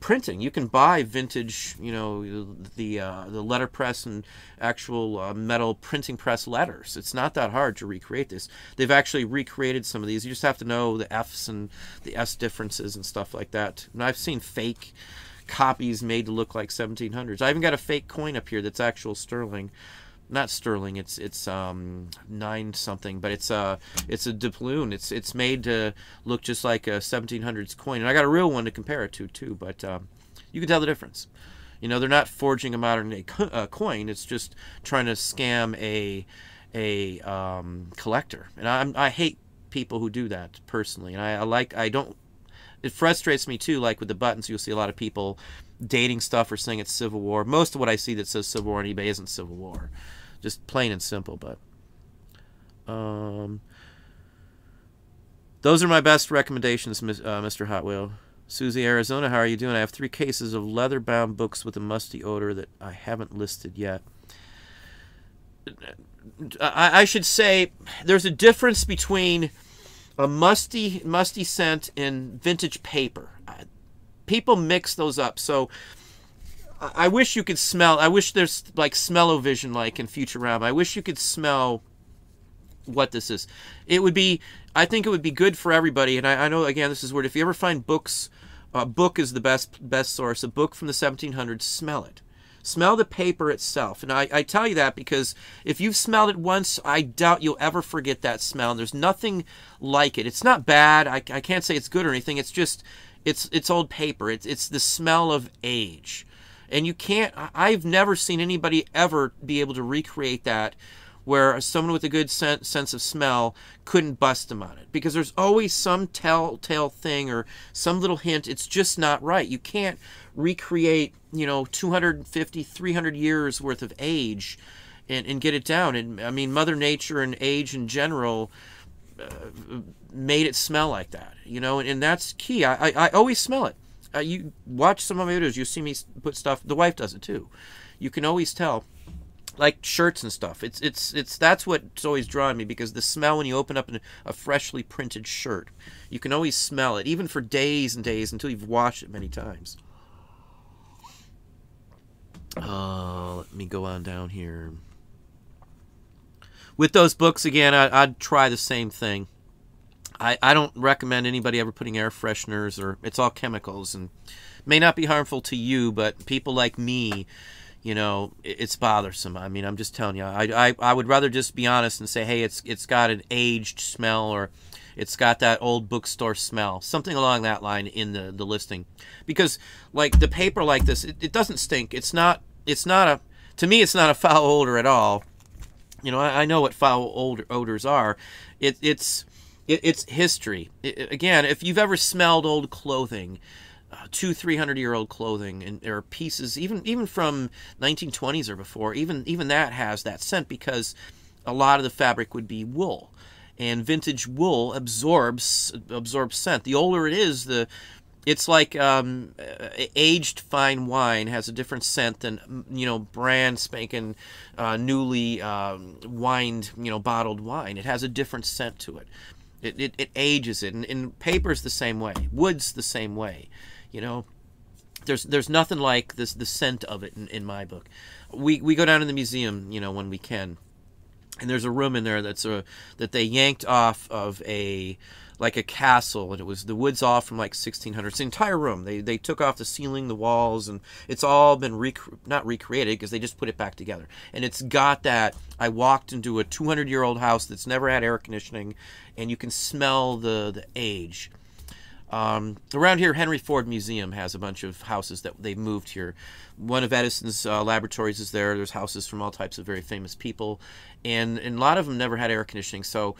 printing. You can buy vintage, you know, the letterpress and actual metal printing press letters. It's not that hard to recreate this. They've actually recreated some of these. You just have to know the F's and the S differences and stuff like that. And I've seen fake copies made to look like 1700s. I even got a fake coin up here that's actual sterling. Not sterling, it's 9 something, but it's a doubloon. It's made to look just like a 1700s coin, and I got a real one to compare it to too. But you can tell the difference. You know, they're not forging a modern day coin. It's just trying to scam a collector, and I hate people who do that personally. And I don't. It frustrates me too. Like with the buttons, you'll see a lot of people dating stuff or saying it's Civil War. Most of what I see that says Civil War on eBay isn't Civil War. Just plain and simple. But those are my best recommendations, Mr. Hot Wheel. Susie, Arizona, how are you doing? I have 3 cases of leather-bound books with a musty odor that I haven't listed yet. I should say there's a difference between a musty scent and vintage paper. People mix those up. So I wish you could smell. I wish there's like smell-o-vision like in Futurama. I wish you could smell what this is. It would be, I think it would be good for everybody. And I know, again, this is weird. If you ever find books, a book is the best source. A book from the 1700s, smell it. Smell the paper itself. And I tell you that because if you've smelled it once, I doubt you'll ever forget that smell. And there's nothing like it. It's not bad. I can't say it's good or anything. It's just, it's old paper. It's the smell of age. And you can't, I've never seen anybody ever be able to recreate that where someone with a good sense of smell couldn't bust them on it. Because there's always some telltale thing or some little hint. It's just not right. You can't recreate, you know, 250, 300 years worth of age and get it down. And I mean, Mother Nature and age in general made it smell like that, you know, and that's key. I always smell it. You watch some of my videos, you see me put stuff, the wife does it too. You can always tell. Like shirts and stuff, that's what's always drawn me, because the smell when you open up a freshly printed shirt, you can always smell it, even for days and days until you've washed it many times. Let me go on down here. With those books again, I'd try the same thing. I don't recommend anybody ever putting air fresheners, or it's all chemicals and may not be harmful to you, but people like me, you know, it's bothersome. I mean, I'm just telling you, I would rather just be honest and say, hey, it's got an aged smell, or it's got that old bookstore smell, something along that line in the listing. Because like the paper like this, it doesn't stink. It's not to me, it's not a foul odor at all. You know, I know what foul odors are. It's history. Again, if you've ever smelled old clothing, 200-300-year-old clothing, and there are pieces even from 1920s or before, even that has that scent, because a lot of the fabric would be wool, and vintage wool absorbs scent. The older it is, it's like aged fine wine has a different scent than, you know, brand spanking newly wined, you know, bottled wine. It has a different scent to it. It ages it, and paper's the same way, wood's the same way. You know, there's nothing like this, the scent of it in my book. We go down to the museum, you know, when we can, and there's a room in there that they yanked off of a like a castle, and it was the woods off from like 1600s. It's the entire room. They took off the ceiling, the walls, and it's all been not recreated because they just put it back together. And it's got that, I walked into a 200-year-old house that's never had air conditioning, and you can smell the age. Around here, Henry Ford Museum has a bunch of houses that they moved here. One of Edison's laboratories is there. There's houses from all types of very famous people, and a lot of them never had air conditioning. So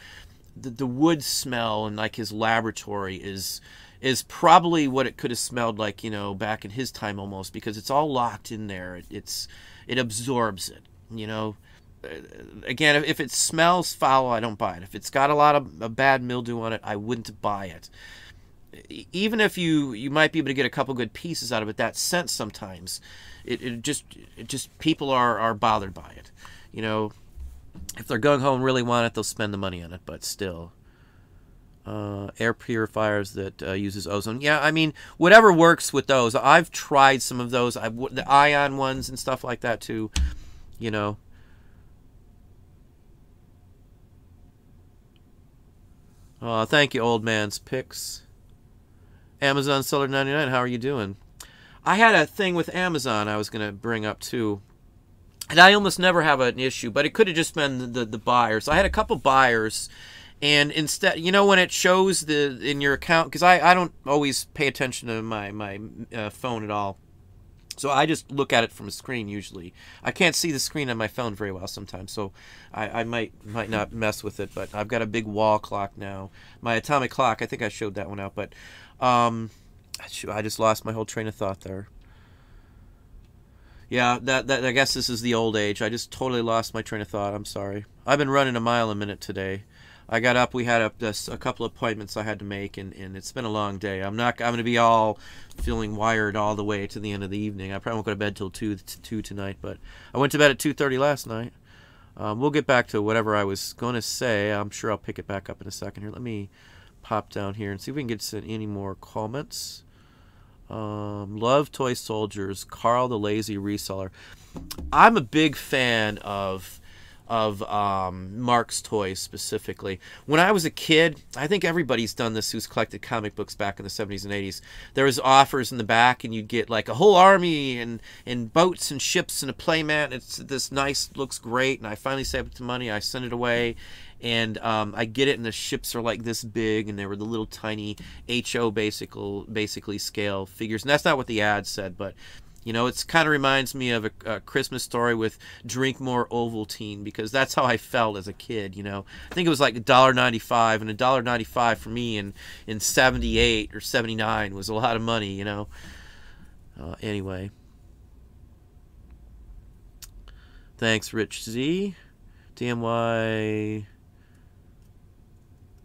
the wood smell and like his laboratory is probably what it could have smelled like, you know, back in his time almost, because it's all locked in there. It absorbs it, you know. Again, if it smells foul, I don't buy it. If it's got a lot of bad mildew on it, I wouldn't buy it. Even if you might be able to get a couple good pieces out of it, that scent sometimes it just people are bothered by it, you know. If they're gung ho and really want it, they'll spend the money on it. But still, air purifiers that uses ozone, yeah, I mean, whatever works with those. I've tried some of those. The ion ones and stuff like that too, you know. Thank you, old man's picks. Amazon seller 99, how are you doing? I had a thing with Amazon I was going to bring up too, and I almost never have an issue, but it could have just been the buyers. I had a couple buyers, and instead, you know, when it shows in your account, because I don't always pay attention to my phone at all, so I just look at it from a screen usually. I can't see the screen on my phone very well sometimes, so I might not mess with it, but I've got a big wall clock now. My atomic clock, I think I showed that one out, but I just lost my whole train of thought there. Yeah, I guess this is the old age. I just totally lost my train of thought. I'm sorry. I've been running a mile a minute today. I got up. We had a couple of appointments I had to make, and it's been a long day. I'm going to be all feeling wired all the way to the end of the evening. I probably won't go to bed till 2 tonight, but I went to bed at 2:30 last night. We'll get back to whatever I was going to say. I'm sure I'll pick it back up in a second here. Let me pop down here and see if we can get any more comments. Love Toy Soldiers, Carl the Lazy Reseller. I'm a big fan of Marx toys specifically. When I was a kid, I think everybody's done this who's collected comic books back in the 70s and 80s. There was offers in the back, and you'd get like a whole army and boats and ships and a playmat. It's this nice, looks great, and I finally saved up the money. I sent it away, and I get it, and the ships are like this big, and they were the little tiny HO basically scale figures. And that's not what the ad said, but you know, it's kind of reminds me of a Christmas Story with drink more Ovaltine, because that's how I felt as a kid, you know. I think it was like $1.95, and $1.95 for me in 78 or 79 was a lot of money, you know. Anyway. Thanks, Rich Z. DMY.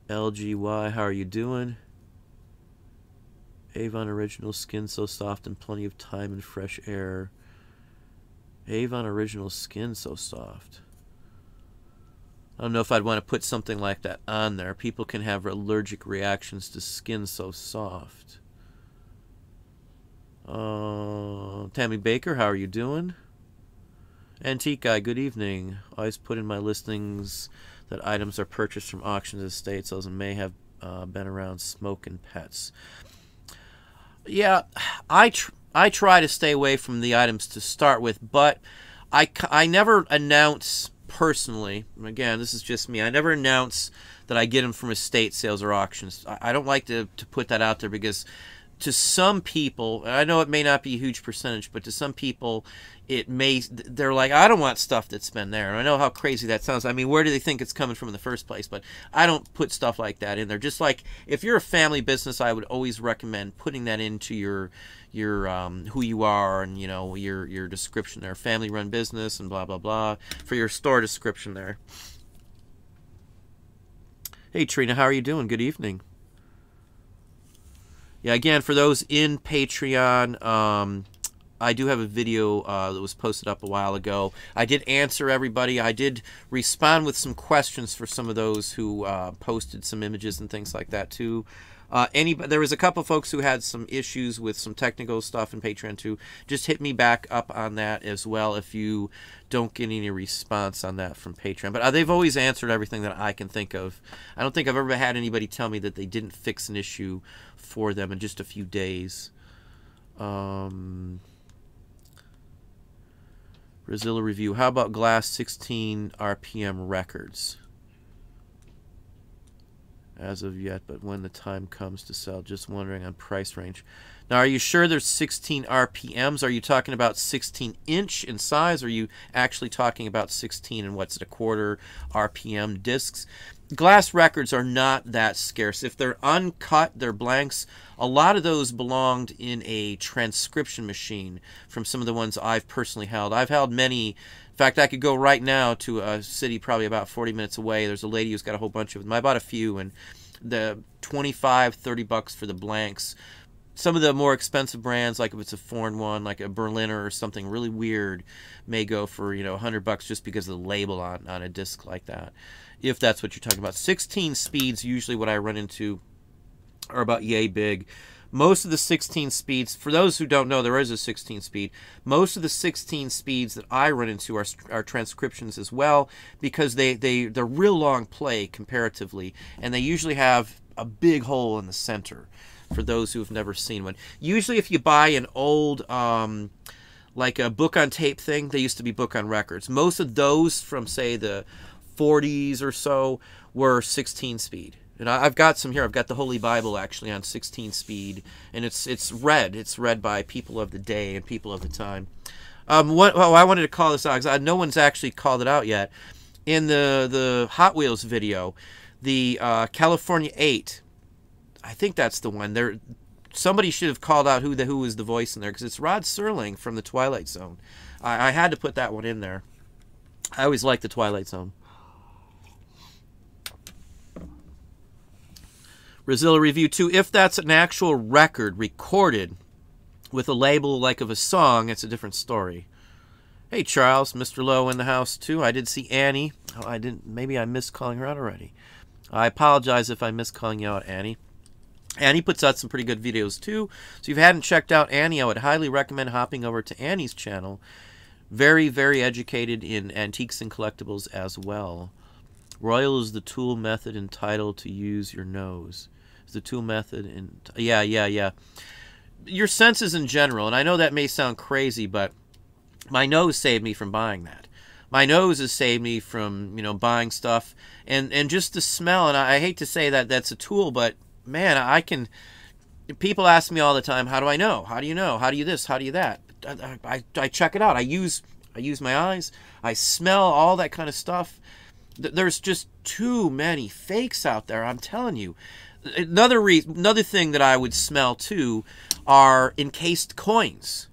LGY, how are you doing? Avon Original Skin, so soft and plenty of time and fresh air. Avon Original Skin, so soft. I don't know if I'd want to put something like that on there. People can have allergic reactions to skin so soft. Tammy Baker, how are you doing? Antique Guy, good evening. Always put in my listings that items are purchased from auctions, estates, those may have been around smoke and pets. Yeah, I try to stay away from the items to start with, but I never announce personally, and again, this is just me, I never announce that I get them from estate sales or auctions. I don't like to put that out there, because to some people, and I know it may not be a huge percentage, but to some people, it may, they're like, I don't want stuff that's been there. And I know how crazy that sounds. I mean, where do they think it's coming from in the first place? But I don't put stuff like that in there. Just like, if you're a family business, I would always recommend putting that into your who you are, and, you know, your description there. Family-run business and blah, blah, blah, for your store description there. Hey, Trina, how are you doing? Good evening. Yeah, again, for those in Patreon, I do have a video that was posted up a while ago. I did answer everybody. I did respond with some questions for some of those who posted some images and things like that, too. There was a couple folks who had some issues with some technical stuff in Patreon too. Just hit me back up on that as well if you don't get any response on that from Patreon. But they've always answered everything that I can think of. I don't think I've ever had anybody tell me that they didn't fix an issue for them in just a few days. Brazilla review. How about Glass 16 RPM records? As of yet, but when the time comes to sell. Just wondering on price range. Now, are you sure there's 16 RPMs? Are you talking about 16-inch in size? Or are you actually talking about 16 and what's it, a quarter RPM discs? Glass records are not that scarce. If they're uncut, they're blanks. A lot of those belonged in a transcription machine from some of the ones I've personally held. I've held many. In fact, I could go right now to a city probably about 40 minutes away. There's a lady who's got a whole bunch of them. I bought a few, and the $25, $30 for the blanks. Some of the more expensive brands, like if it's a foreign one, like a Berliner or something really weird, may go for, you know, $100 just because of the label on a disc like that, if that's what you're talking about. 16 speeds, usually what I run into, are about yay big. Most of the 16 speeds, for those who don't know, there is a 16 speed. Most of the 16 speeds that I run into are transcriptions as well, because they're real long play comparatively, and they usually have a big hole in the center. For those who have never seen one, usually if you buy an old, like a book on tape thing, they used to be book on records. Most of those from say the 40s or so were 16 speed, and I've got some here. I've got the Holy Bible actually on 16 speed, and it's read. It's read by people of the day and people of the time. I wanted to call this out because no one's actually called it out yet. In the Hot Wheels video, the California 8. I think that's the one. There, somebody should have called out who was the voice in there, because it's Rod Serling from the Twilight Zone. I had to put that one in there. I always liked the Twilight Zone. Brazilla Review 2. If that's an actual record recorded with a label like of a song, it's a different story. Hey, Charles. Mr. Lowe in the house, too. I did see Annie. Oh, I didn't. Maybe I missed calling her out already. I apologize if I missed calling you out, Annie. Annie puts out some pretty good videos too. So if you hadn't checked out Annie, I would highly recommend hopping over to Annie's channel. Very, very educated in antiques and collectibles as well. Royal is the tool method entitled to use your nose. Is the tool method in... Yeah. Your senses in general, and I know that may sound crazy, but my nose saved me from buying that. My nose has saved me from, you know, buying stuff. And just the smell, and I hate to say that that's a tool, but... man, I can... people ask me all the time, how do I know? How do you know? How do you this? How do you that? I check it out. I use my eyes. I smell all that kind of stuff. There's just too many fakes out there, I'm telling you. Another thing that I would smell, too, are encased coins,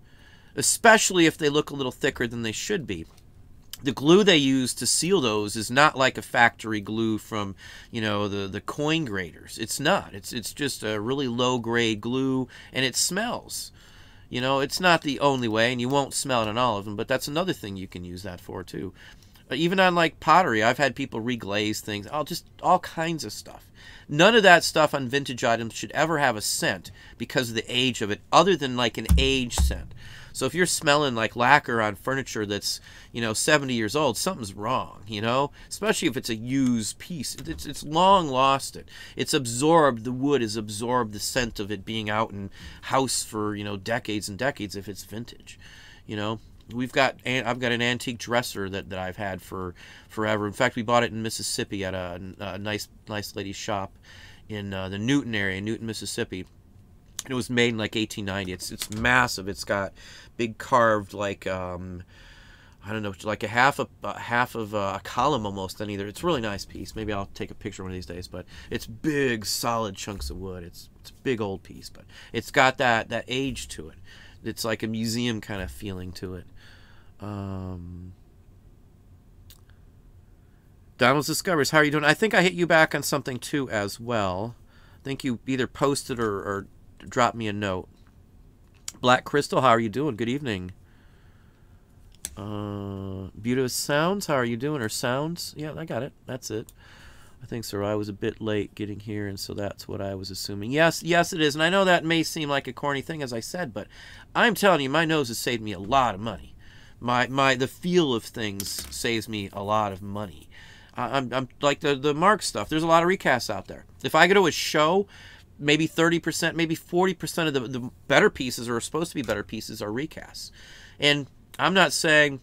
especially if they look a little thicker than they should be. The glue they use to seal those is not like a factory glue from, you know, the coin graters. It's not. It's just a really low-grade glue, and it smells. You know, it's not the only way, and you won't smell it on all of them, but that's another thing you can use that for, too. Even on, like, pottery, I've had people reglaze things, all kinds of stuff. None of that stuff on vintage items should ever have a scent because of the age of it, other than, like, an age scent. So if you're smelling like lacquer on furniture that's, you know, 70 years old, something's wrong, you know, especially if it's a used piece. It's long lost it. It's absorbed, the wood has absorbed the scent of it being out in house for, you know, decades and decades if it's vintage, you know. I've got an antique dresser that I've had for forever. In fact, we bought it in Mississippi at a nice lady's shop in the Newton area, Newton, Mississippi. It was made in like 1890. It's massive. It's got big carved, like I don't know, like a half of a column almost on either. It's a really nice piece. Maybe I'll take a picture one of these days. But it's big, solid chunks of wood. It's a big old piece, but it's got that age to it. It's like a museum kind of feeling to it. Donald's Discoveries. How are you doing? I think I hit you back on something too as well. I think you either posted or drop me a note. Black Crystal, how are you doing? Good evening. Beautiful Sounds, how are you doing? Or Sounds? Yeah, I got it. That's it. I think so. I was a bit late getting here, and so that's what I was assuming. Yes, yes, it is. And I know that may seem like a corny thing, as I said, but I'm telling you, my nose has saved me a lot of money. The feel of things saves me a lot of money. I'm like the Marx stuff. There's a lot of recasts out there. If I go to a show, maybe 30%, maybe 40% of the better pieces, or are supposed to be better pieces, are recasts. And I'm not saying,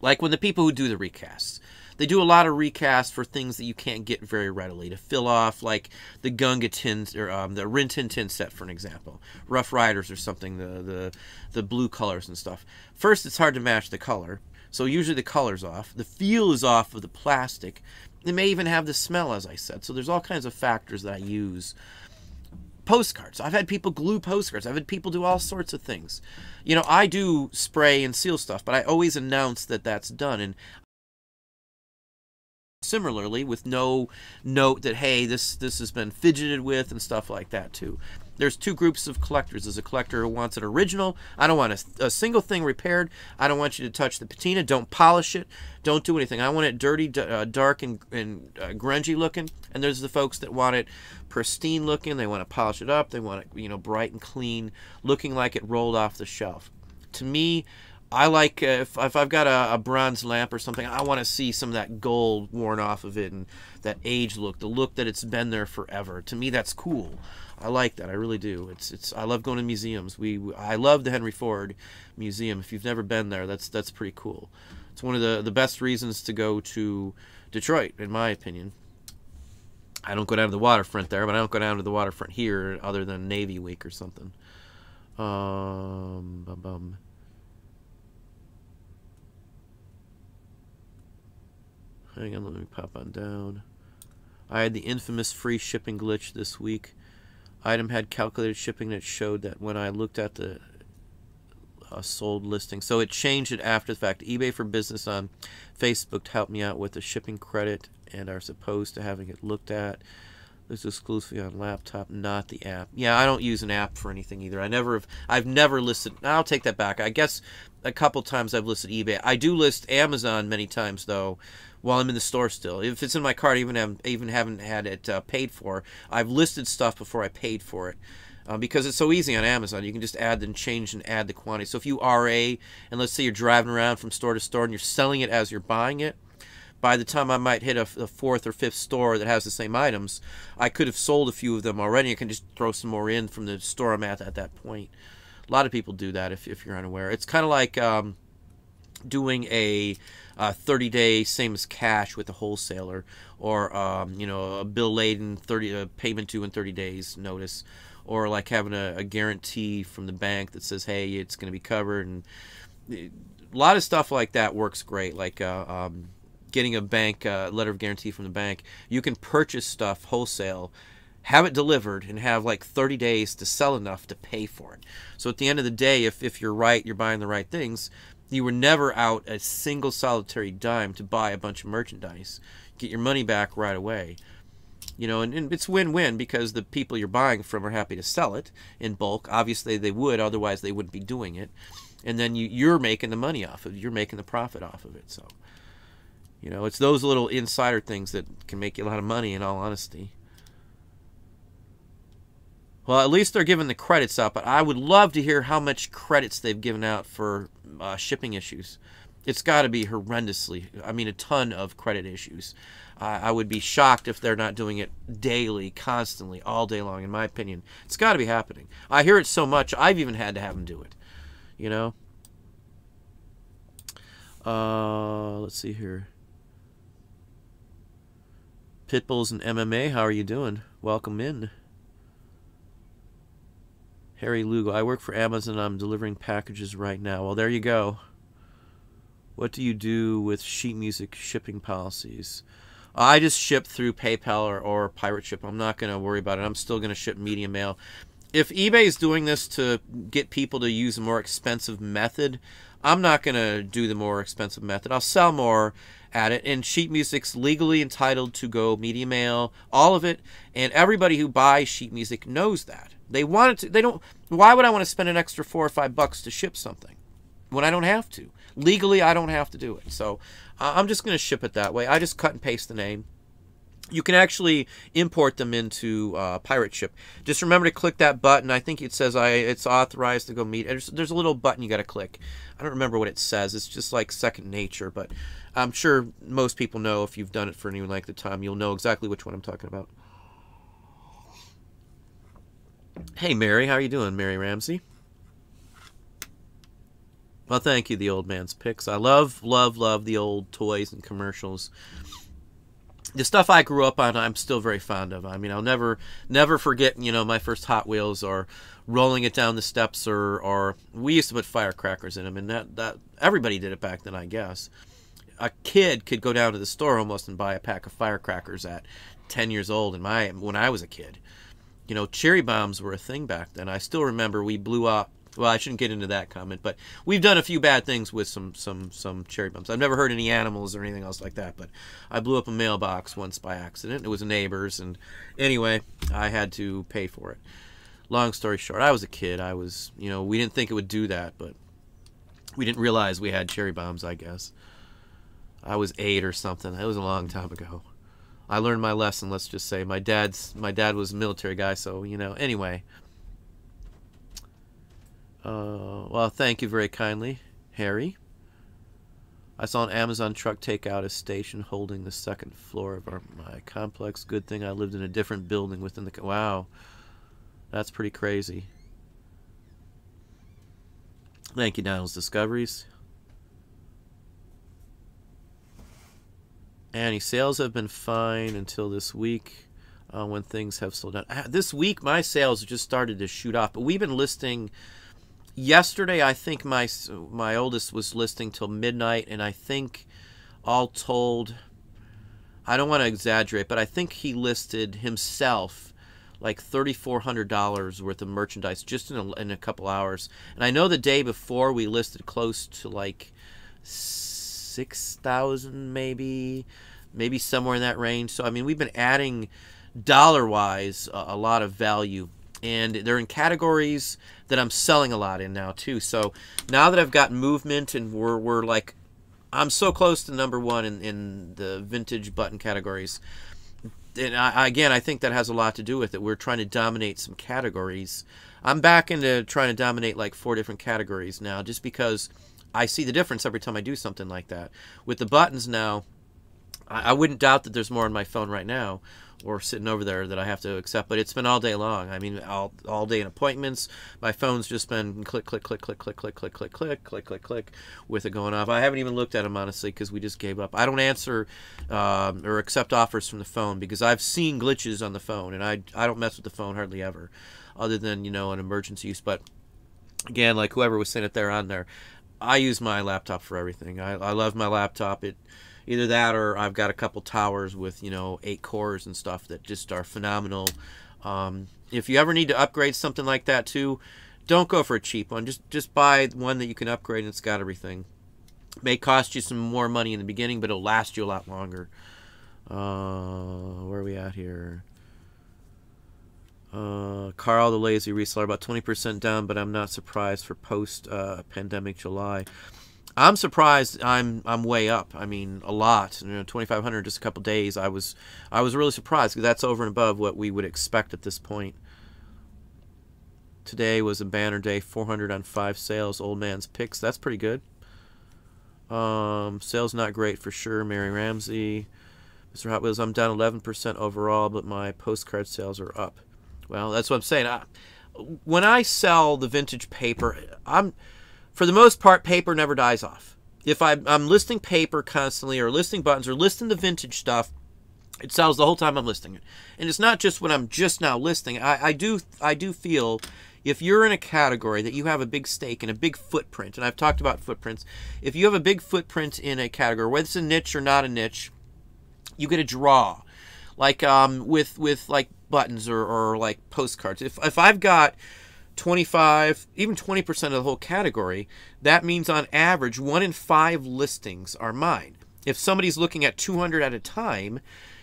like, when the people who do the recasts, they do a lot of recasts for things that you can't get very readily, to fill off, like the Gunga Tin, or the Rin Tin Tin set, for an example. Rough Riders or something, the blue colors and stuff. First, it's hard to match the color, so usually the color's off. The feel is off of the plastic. It may even have the smell, as I said. So there's all kinds of factors that I use. Postcards. I've had people glue postcards. I've had people do all sorts of things. You know, I do spray and seal stuff, but I always announce that that's done. And similarly, with no note that, hey, this has been fidgeted with and stuff like that too. There's two groups of collectors. There's a collector who wants it original. I don't want a single thing repaired. I don't want you to touch the patina. Don't polish it. Don't do anything. I want it dirty, dark, and grungy looking. And there's the folks that want it pristine looking. They want to polish it up. They want it, you know, bright and clean, looking like it rolled off the shelf. To me, I like, if I've got a bronze lamp or something, I want to see some of that gold worn off of it, and that age look, the look that it's been there forever. To me, that's cool. I like that. I really do. It's. I love going to museums. I love the Henry Ford Museum. If you've never been there, that's pretty cool. It's one of the best reasons to go to Detroit, in my opinion. I don't go down to the waterfront there, but I don't go down to the waterfront here other than Navy Week or something. Hang on, let me pop on down. I had the infamous free shipping glitch this week. Item had calculated shipping that showed that when I looked at the sold listing. So it changed it after the fact. eBay for Business on Facebook to help me out with the shipping credit and are supposed to having it looked at. This is exclusively on laptop, not the app. Yeah, I don't use an app for anything either. I've never listed. I'll take that back. I guess a couple times I've listed eBay. I do list Amazon many times though, while I'm in the store still. If it's in my cart, even haven't had it paid for, I've listed stuff before I paid for it. Because it's so easy on Amazon. You can just add and change and add the quantity. So if you RA, and let's say you're driving around from store to store and you're selling it as you're buying it, by the time I might hit a fourth or fifth store that has the same items, I could have sold a few of them already. I can just throw some more in from the store I'm at that point. A lot of people do that if you're unaware. It's kind of like doing a 30-day same as cash with a wholesaler, or you know, a bill laid in 30, a payment due in 30 days notice, or like having a guarantee from the bank that says, hey, it's going to be covered. And a lot of stuff like that works great, like getting a bank letter of guarantee from the bank. You can purchase stuff wholesale, have it delivered, and have like 30 days to sell enough to pay for it. So at the end of the day, if you're right, you're buying the right things. You were never out a single solitary dime to buy a bunch of merchandise. Get your money back right away. You know, and it's win-win, because the people you're buying from are happy to sell it in bulk. Obviously they would, otherwise they wouldn't be doing it. And then you're making the money off of it. You're making the profit off of it. So, you know, it's those little insider things that can make you a lot of money, in all honesty. Well, at least they're giving the credits out, but I would love to hear how much credits they've given out for shipping issues. It's got to be horrendously, I mean, a ton of credit issues. I would be shocked if they're not doing it daily, constantly, all day long, in my opinion. It's got to be happening. I hear it so much, I've even had to have them do it, you know? Let's see here. Pitbulls and MMA, how are you doing? Welcome in. Harry Lugo, I work for Amazon. I'm delivering packages right now. Well, there you go. What do you do with sheet music shipping policies? I just ship through PayPal or Pirate Ship. I'm not going to worry about it. I'm still going to ship media mail. If eBay is doing this to get people to use a more expensive method, I'm not going to do the more expensive method. I'll sell more at it, and sheet music's legally entitled to go media mail, all of it, and everybody who buys sheet music knows that. They want it to, they don't, why would I want to spend an extra $4 or $5 to ship something when I don't have to? Legally, I don't have to do it. So I'm just going to ship it that way. I just cut and paste the name. you can actually import them into Pirate Ship. Just remember to click that button. I think it says it's authorized to go meet. There's a little button you got to click. I don't remember what it says. It's just like second nature, but I'm sure most people know if you've done it for any length of time, you'll know exactly which one I'm talking about. Hey, Mary. How are you doing, Mary Ramsey? Well, thank you, the old man's picks. I love, love, love the old toys and commercials. The stuff I grew up on, I'm still very fond of. I mean, I'll never forget, you know, my first Hot Wheels or rolling it down the steps, or we used to put firecrackers in them, and that everybody did it back then, I guess. A kid could go down to the store almost and buy a pack of firecrackers at 10 years old. When I was a kid, you know, cherry bombs were a thing back then. I still remember we blew up. Well, I shouldn't get into that comment, but we've done a few bad things with some cherry bombs. I've never hurt any animals or anything else like that, but I blew up a mailbox once by accident. It was a neighbor's, and anyway, I had to pay for it. Long story short, I was a kid. I was, you know, we didn't think it would do that, but we didn't realize we had cherry bombs, I guess. I was 8 or something. It was a long time ago. I learned my lesson, let's just say. My dad was a military guy, so, you know, anyway. Well, thank you very kindly, Harry. I saw an Amazon truck take out a station holding the second floor of my complex. Good thing I lived in a different building within the... Wow. That's pretty crazy. Thank you, Donald's Discoveries. Annie, sales have been fine until this week when things have slowed down. This week, my sales just started to shoot off, but we've been listing... Yesterday, I think my oldest was listing till midnight, and I think all told, I don't want to exaggerate, but I think he listed himself like $3,400 worth of merchandise just in a couple hours. And I know the day before we listed close to like 6,000 maybe somewhere in that range. So, I mean, we've been adding dollar-wise a lot of value. And they're in categories that I'm selling a lot in now, too. So now that I've got movement and we're like, I'm so close to number one in the vintage button categories. And again, I think that has a lot to do with it. We're trying to dominate some categories. I'm back into trying to dominate like 4 different categories now just because I see the difference every time I do something like that. With the buttons now, I wouldn't doubt that there's more on my phone right now. Or sitting over there that I have to accept, but it's been all day long. I mean, all day in appointments. My phone's just been click, click, click, click, click, click, click, click, click, click, click, click, with it going off. I haven't even looked at them, honestly, because we just gave up. I don't answer or accept offers from the phone because I've seen glitches on the phone, and I don't mess with the phone hardly ever other than, you know, an emergency use. But, again, like whoever was sitting there on there, I use my laptop for everything. I love my laptop. Either that or I've got a couple towers with, you know, 8 cores and stuff that just are phenomenal. If you ever need to upgrade something like that too, don't go for a cheap one. Just buy one that you can upgrade and it's got everything. It may cost you some more money in the beginning, but it'll last you a lot longer. Where are we at here? Carl the Lazy Reseller, about 20% down, but I'm not surprised for post-pandemic July. I'm surprised I'm way up. I mean, a lot. You know, 2,500 just a couple days. I was really surprised because that's over and above what we would expect at this point. Today was a banner day. 400 on 5 sales. Old man's picks. That's pretty good. Sales not great for sure. Mary Ramsey, Mr. Hot Wheels. I'm down 11% overall, but my postcard sales are up. Well, that's what I'm saying. When I sell the vintage paper, for the most part, paper never dies off. If I'm listing paper constantly or listing buttons or listing the vintage stuff, it sells the whole time I'm listing it. And it's not just when I'm just now listing. I do feel if you're in a category that you have a big stake and a big footprint, and I've talked about footprints, if you have a big footprint in a category, whether it's a niche or not a niche, you get a draw. Like with like buttons or like postcards. If I've got 25, even 20% of the whole category, that means on average 1 in 5 listings are mine. If somebody's looking at 200 at a time,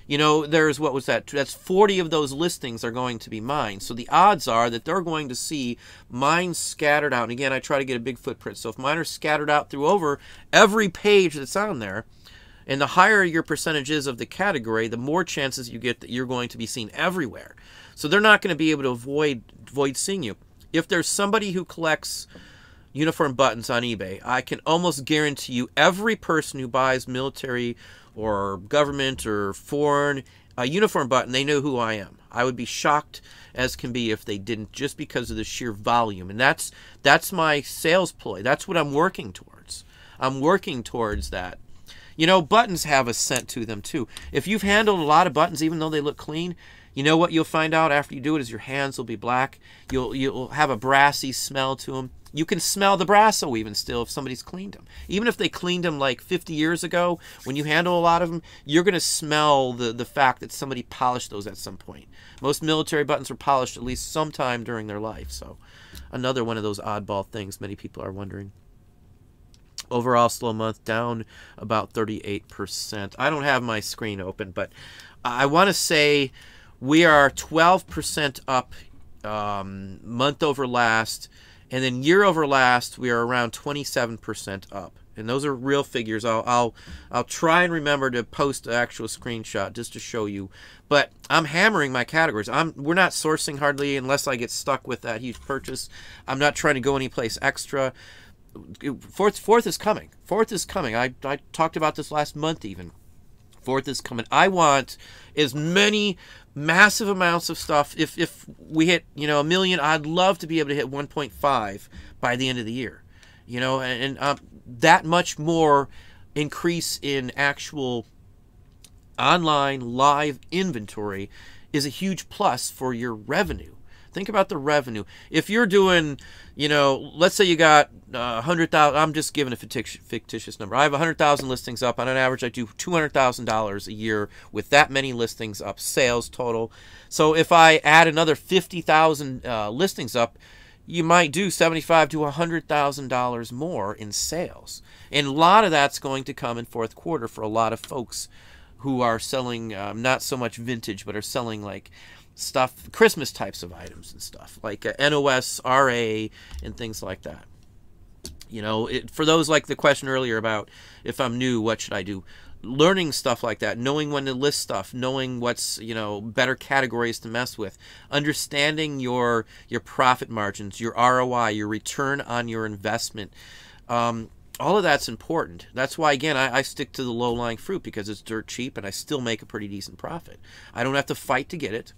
you know, there's, what was that? That's 40 of those listings are going to be mine. So the odds are that they're going to see mine scattered out. And again, I try to get a big footprint. So if mine are scattered out through over every page that's on there, And the higher your percentage is of the category, the more chances you get that you're going to be seen everywhere. So they're not going to be able to avoid seeing you. If there's somebody who collects uniform buttons on eBay, I can almost guarantee you every person who buys military or government or foreign a uniform button, they know who I am. I would be shocked as can be if they didn't, just because of the sheer volume. And that's my sales ploy. That's what I'm working towards. I'm working towards that. You know, buttons have a scent to them too. If you've handled a lot of buttons, even though they look clean, you know what you'll find out after you do it is your hands will be black. You'll have a brassy smell to them. You can smell the brasso even still if somebody's cleaned them. Even if they cleaned them like 50 years ago, when you handle a lot of them, you're going to smell the fact that somebody polished those at some point. Most military buttons were polished at least sometime during their life. So another one of those oddball things many people are wondering. Overall, slow month, down about 38%. I don't have my screen open, but I want to say we are 12% up month over last. And then year over last, we are around 27% up. And those are real figures. I'll try and remember to post an actual screenshot just to show you. But I'm hammering my categories. We're not sourcing hardly unless I get stuck with that huge purchase. I'm not trying to go anyplace extra. Fourth is coming. Fourth is coming. I talked about this last month even. Fourth is coming. I want as many massive amounts of stuff. If we hit, you know, 1 million, I'd love to be able to hit 1.5 by the end of the year, you know, and that much more increase in actual online live inventory is a huge plus for your revenue. Think about the revenue. If you're doing, you know, let's say you got 100,000. I'm just giving a fictitious number. I have 100,000 listings up. On an average, I do $200,000 a year with that many listings up, sales total. So if I add another 50,000 listings up, you might do $75,000 to $100,000 more in sales. And a lot of that's going to come in fourth quarter for a lot of folks who are selling not so much vintage, but are selling like stuff, Christmas types of items and stuff like NOS, RA, and things like that. You know, for those like the question earlier about if I'm new, what should I do? Learning stuff like that, knowing when to list stuff, knowing what's, you know, better categories to mess with, understanding your profit margins, your ROI, your return on your investment. All of that's important. That's why, again, I stick to the low-lying fruit because it's dirt cheap and I still make a pretty decent profit. I don't have to fight to get it.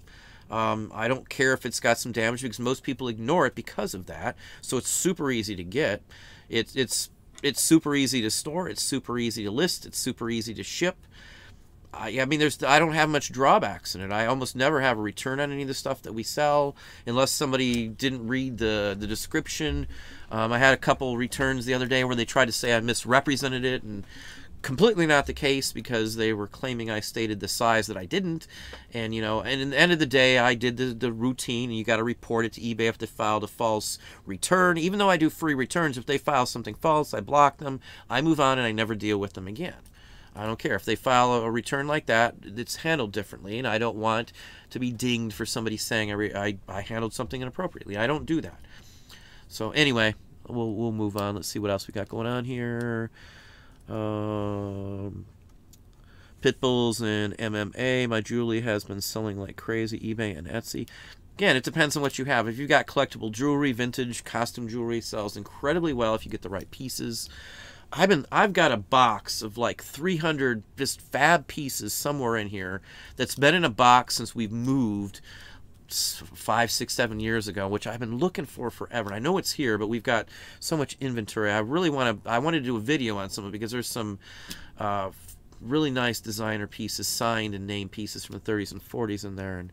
I don't care if it's got some damage because most people ignore it because of that. So it's super easy to get. It's super easy to store. It's super easy to list. It's super easy to ship. I mean, I don't have much drawbacks in it. I almost never have a return on any of the stuff that we sell unless somebody didn't read the description. I had a couple returns the other day where they tried to say I misrepresented it, and completely not the case because they were claiming I stated the size that I didn't. And, you know, and at the end of the day, I did the routine, and you got to report it to eBay if they filed a false return. Even though I do free returns, if they file something false, I block them, I move on, and I never deal with them again. I don't care. If they file a return like that, it's handled differently, and I don't want to be dinged for somebody saying I handled something inappropriately. I don't do that. So anyway, we'll move on. Let's see what else we got going on here. Pitbulls and MMA. My jewelry has been selling like crazy. eBay and Etsy. Again, it depends on what you have. If you've got collectible jewelry, vintage, costume jewelry sells incredibly well if you get the right pieces. I've got a box of like 300 just fab pieces somewhere in here that's been in a box since we've moved 5, 6, 7 years ago, which I've been looking for forever. And I know it's here, but we've got so much inventory. I wanted to do a video on some of it because there's some really nice designer pieces, signed and named pieces from the 30s and 40s in there, and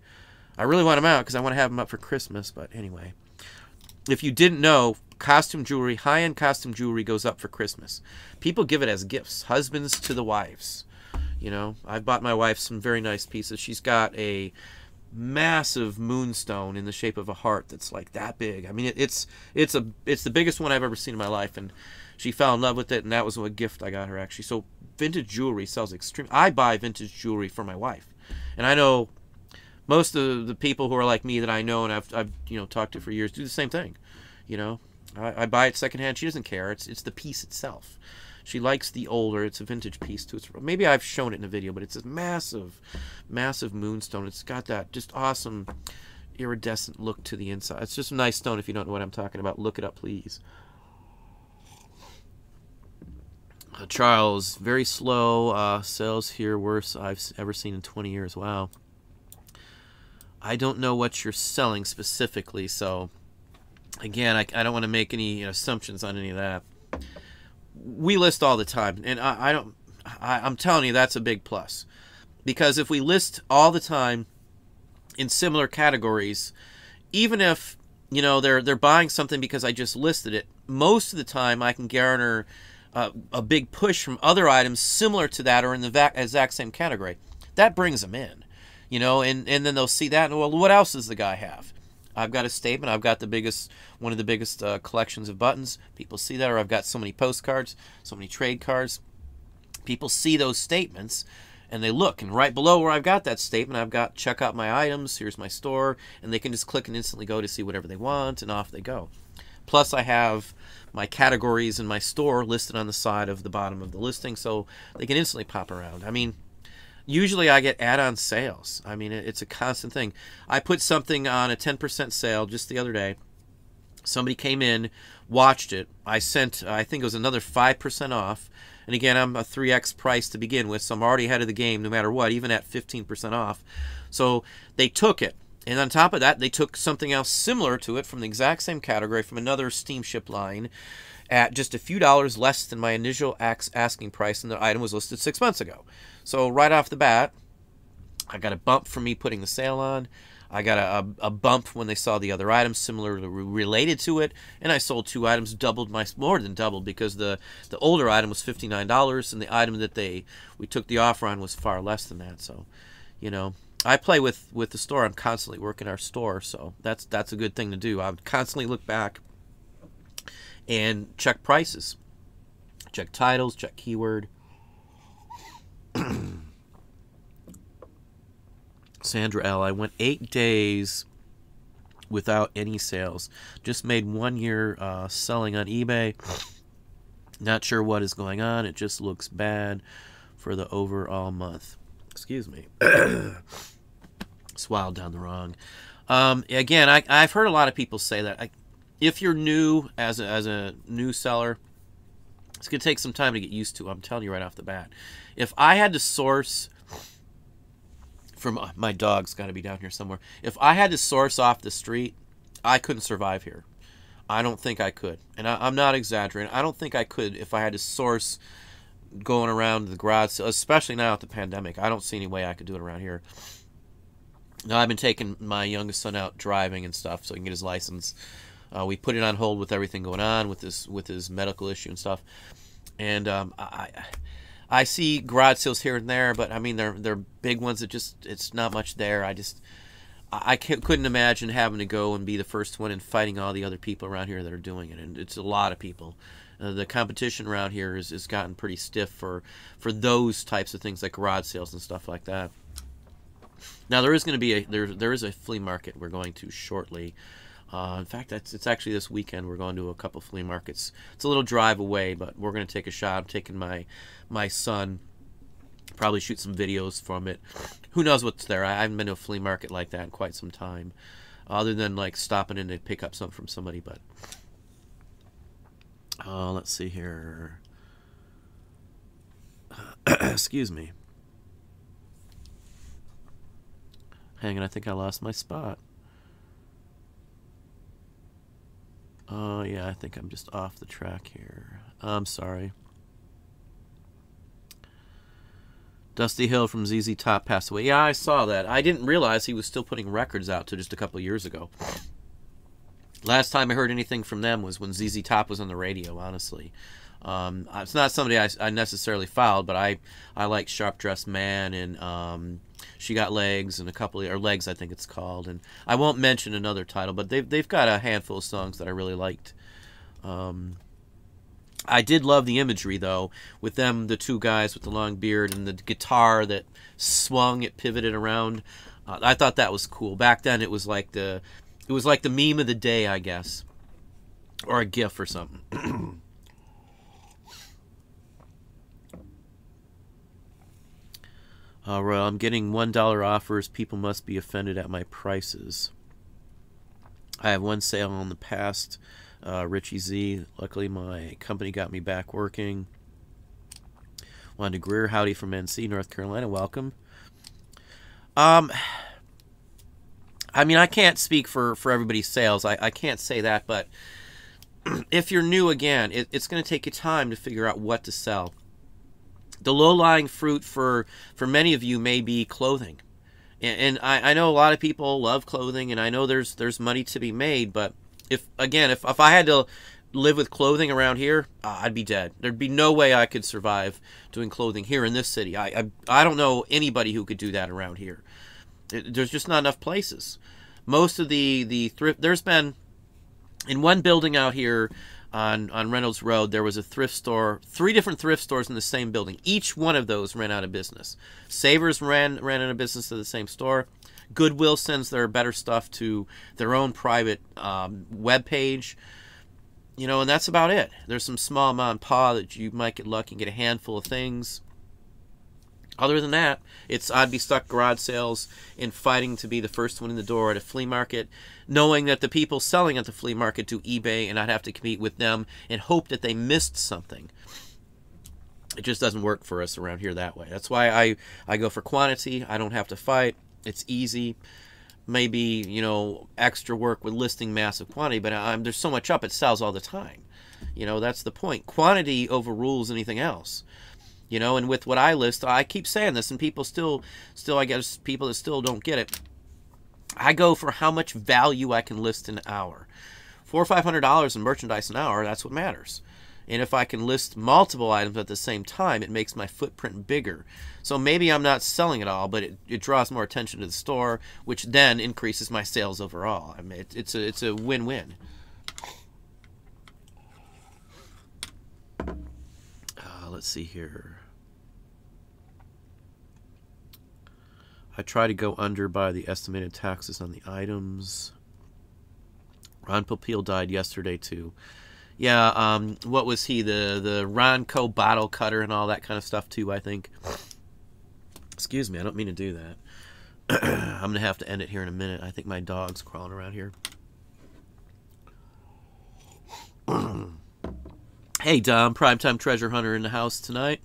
I really want them out because I want to have them up for Christmas. But anyway, if you didn't know, costume jewelry, high-end costume jewelry goes up for Christmas. People give it as gifts, husbands to the wives. You know, I've bought my wife some very nice pieces. She's got a massive moonstone in the shape of a heart that's like that big. I mean, it's the biggest one I've ever seen in my life, and she fell in love with it, and that was a gift I got her, actually. So vintage jewelry sells extreme. I buy vintage jewelry for my wife, and I know most of the people who are like me that I know and I've you know, talked to for years do the same thing. You know, I buy it secondhand. She doesn't care. It's the piece itself. She likes the older. It's a vintage piece too. It's, maybe I've shown it in a video, but it's this massive, massive moonstone. It's got that just awesome iridescent look to the inside. It's just a nice stone. If you don't know what I'm talking about, look it up, please. Charles, very slow. Sales here worse I've ever seen in 20 years. Wow. I don't know what you're selling specifically, so again, I don't want to make any assumptions on any of that. We list all the time, and I'm telling you, that's a big plus, because if we list all the time in similar categories, even if they're buying something because I just listed it, most of the time I can garner a big push from other items similar to that or in the exact same category. That brings them in. And then they'll see that, and well, what else does the guy have? I've got a statement. I've got the biggest, one of the biggest collections of buttons. People see that, or I've got so many postcards, so many trade cards. People see those statements, and they look, and right below where I've got that statement, I've got check out my items, here's my store, and they can just click and instantly go to see whatever they want, and off they go. Plus I have my categories in my store listed on the side of the bottom of the listing, so they can instantly pop around. I mean, usually I get add-on sales. I mean, it's a constant thing. I put something on a 10% sale just the other day. Somebody came in, watched it. I sent, I think it was another 5% off. And again, I'm a 3X price to begin with, so I'm already ahead of the game no matter what, even at 15% off. So they took it. And on top of that, they took something else similar to it from the exact same category from another steamship line at just a few dollars less than my initial asking price, and the item was listed 6 months ago. So right off the bat, I got a bump from me putting the sale on. I got a bump when they saw the other item similarly related to it, and I sold two items, more than doubled, because the older item was $59, and the item that we took the offer on was far less than that. So, I play with the store. I'm constantly working our store, so that's a good thing to do. I would constantly look back and check prices, check titles, check keyword. Sandra L. I went 8 days without any sales. Just made 1 year selling on eBay. Not sure what is going on. It just looks bad for the overall month. Excuse me. Swallowed down the wrong. Again, I've heard a lot of people say that. If you're new as a new seller, it's going to take some time to get used to. I'm telling you right off the bat. If I had to source from my dog's got to be down here somewhere. If I had to source off the street, I couldn't survive here. I don't think I could. And I'm not exaggerating. I don't think I could if I had to source going around the garage, especially now with the pandemic. I don't see any way I could do it around here. Now, I've been taking my youngest son out driving and stuff so he can get his license. We put it on hold with everything going on with his medical issue and stuff. And I see garage sales here and there, but I mean they're big ones that just it's not much there. I couldn't imagine having to go and be the first one and fighting all the other people around here that are doing it, and it's a lot of people. The competition around here has gotten pretty stiff for those types of things like garage sales and stuff like that. Now there is going to be there is a flea market we're going to shortly. In fact, it's actually this weekend. We're going to a couple flea markets. It's a little drive away, but we're going to take a shot. I'm taking my son. Probably shoot some videos from it. Who knows what's there? I haven't been to a flea market like that in quite some time, other than like stopping in to pick up something from somebody. But let's see here. Excuse me. Hang on, I think I lost my spot. Yeah, I think I'm just off the track here. I'm sorry. Dusty Hill from ZZ Top passed away. Yeah, I saw that. I didn't realize he was still putting records out till just a couple of years ago. Last time I heard anything from them was when ZZ Top was on the radio, honestly. It's not somebody I necessarily followed, but I like Sharp Dressed Man and She Got Legs and a couple of, or Legs I think it's called, and I won't mention another title, but they've got a handful of songs that I really liked. I did love the imagery though with them, the two guys with the long beard and the guitar that swung, it pivoted around. I thought that was cool. Back then it was like the meme of the day, I guess, or a gif or something. Well, I'm getting $1 offers. People must be offended at my prices. I have one sale in the past, Richie Z. Luckily, my company got me back working. Wanda Greer, howdy from NC, North Carolina. Welcome. I mean, I can't speak for everybody's sales. I can't say that, but if you're new again, it's going to take you time to figure out what to sell. The low-lying fruit for many of you may be clothing. And I know a lot of people love clothing, and I know there's money to be made, but if I had to live with clothing around here, I'd be dead. There'd be no way I could survive doing clothing here in this city. I don't know anybody who could do that around here. There's just not enough places. Most of the thrift, there's been, in one building out here on Reynolds Road, there was a thrift store, 3 different thrift stores in the same building. Each one of those ran out of business. Savers ran out of business to the same store. Goodwill sends their better stuff to their own private web page, you know, and that's about it. There's some small mom and pa that you might get lucky and get a handful of things. Other than that, I'd be stuck garage sales and fighting to be the first one in the door at a flea market, knowing that the people selling at the flea market do eBay, and I'd have to compete with them and hope that they missed something. It just doesn't work for us around here that way. That's why I go for quantity. I don't have to fight. It's easy. Maybe, you know, extra work with listing massive quantity, but there's so much up, it sells all the time. You know, that's the point. Quantity overrules anything else. You know, and with what I list, I keep saying this, and people still, I guess, people that still don't get it. I go for how much value I can list an hour. $400 or $500 in merchandise an hour, that's what matters. And if I can list multiple items at the same time, it makes my footprint bigger. So maybe I'm not selling it all, but it draws more attention to the store, which then increases my sales overall. I mean, it's a win-win. Let's see here. I try to go under by the estimated taxes on the items. Ron Popeil died yesterday too. Yeah, what was he? The Ronco bottle cutter and all that kind of stuff too, I think. Excuse me, I don't mean to do that. I'm going to have to end it here in a minute. I think my dog's crawling around here. Hey, Dom, Primetime Treasure Hunter in the house tonight.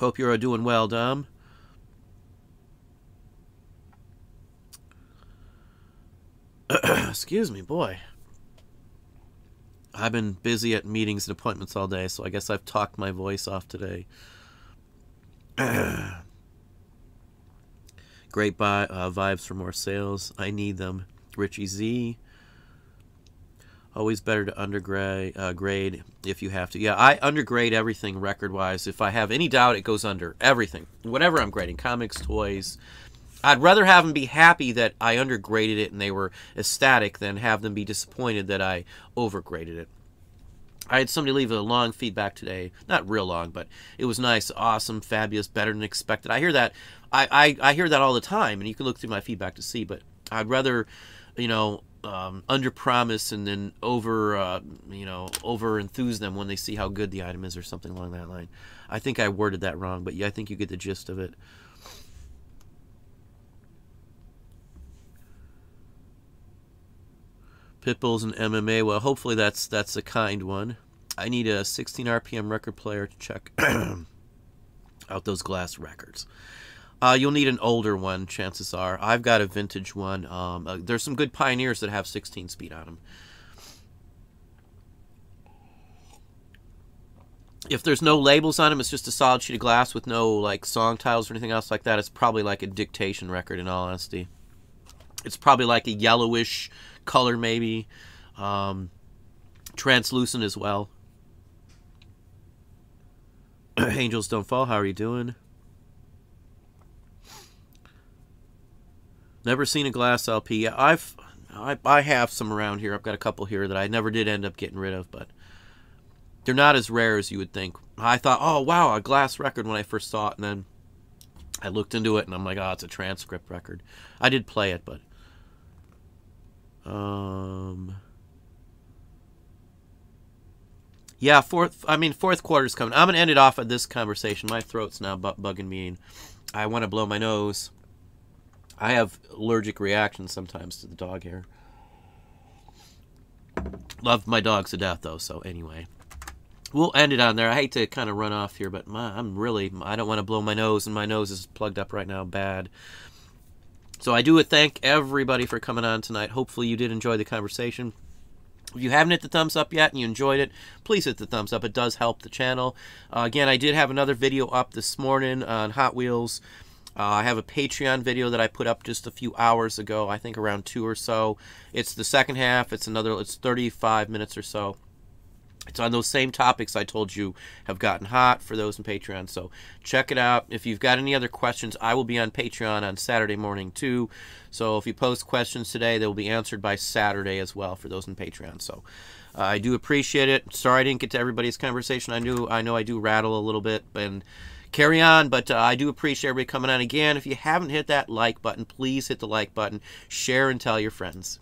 Hope you're doing well, Dom. Excuse me, boy. I've been busy at meetings and appointments all day, so I guess I've talked my voice off today. Great vibes for more sales. I need them. Richie Z. Always better to undergrade grade if you have to. Yeah, I undergrade everything record-wise. If I have any doubt, it goes under everything. Whatever I'm grading, comics, toys. I'd rather have them be happy that I undergraded it and they were ecstatic than have them be disappointed that I overgraded it. I had somebody leave a long feedback today. Not real long, but it was nice, awesome, fabulous, better than expected. I hear that. I hear that all the time, and you can look through my feedback to see, but I'd rather, you know, under promise and then over you know, over enthuse them when they see how good the item is or something along that line. I think I worded that wrong, but yeah, I think you get the gist of it. Pitbulls and MMA. Well, hopefully that's a kind one. I need a 16 RPM record player to check out those glass records. You'll need an older one, chances are. I've got a vintage one. There's some good Pioneers that have 16-speed on them. If there's no labels on them, it's just a solid sheet of glass with no like song titles or anything else like that. It's probably like a dictation record, in all honesty. It's probably like a yellowish color, maybe. Translucent as well. Angels Don't Fall, how are you doing? Never seen a glass LP. I have some around here. I've got a couple here that I never did end up getting rid of, but they're not as rare as you would think. I thought, oh, wow, a glass record when I first saw it, and then I looked into it, and I'm like, oh, it's a transcript record. I did play it, but... yeah, fourth quarter's coming. I'm going to end it off at this conversation. My throat's now bugging me. I want to blow my nose. I have allergic reactions sometimes to the dog hair. Love my dogs to death, though, so anyway. We'll end it on there. I hate to kind of run off here, but I don't want to blow my nose, and my nose is plugged up right now bad. So I do thank everybody for coming on tonight. Hopefully you did enjoy the conversation. If you haven't hit the thumbs up yet and you enjoyed it, please hit the thumbs up. It does help the channel. Again, I did have another video up this morning on Hot Wheels. I have a Patreon video that I put up just a few hours ago, I think around 2 or so. It's the second half. It's 35 minutes or so. It's on those same topics I told you have gotten hot for those in Patreon. So check it out. If you've got any other questions, I will be on Patreon on Saturday morning too. So if you post questions today, they will be answered by Saturday as well for those in Patreon. So I do appreciate it. Sorry I didn't get to everybody's conversation. I know I do rattle a little bit and carry on, but I do appreciate everybody coming on. Again, if you haven't hit that like button, please hit the like button. Share and tell your friends.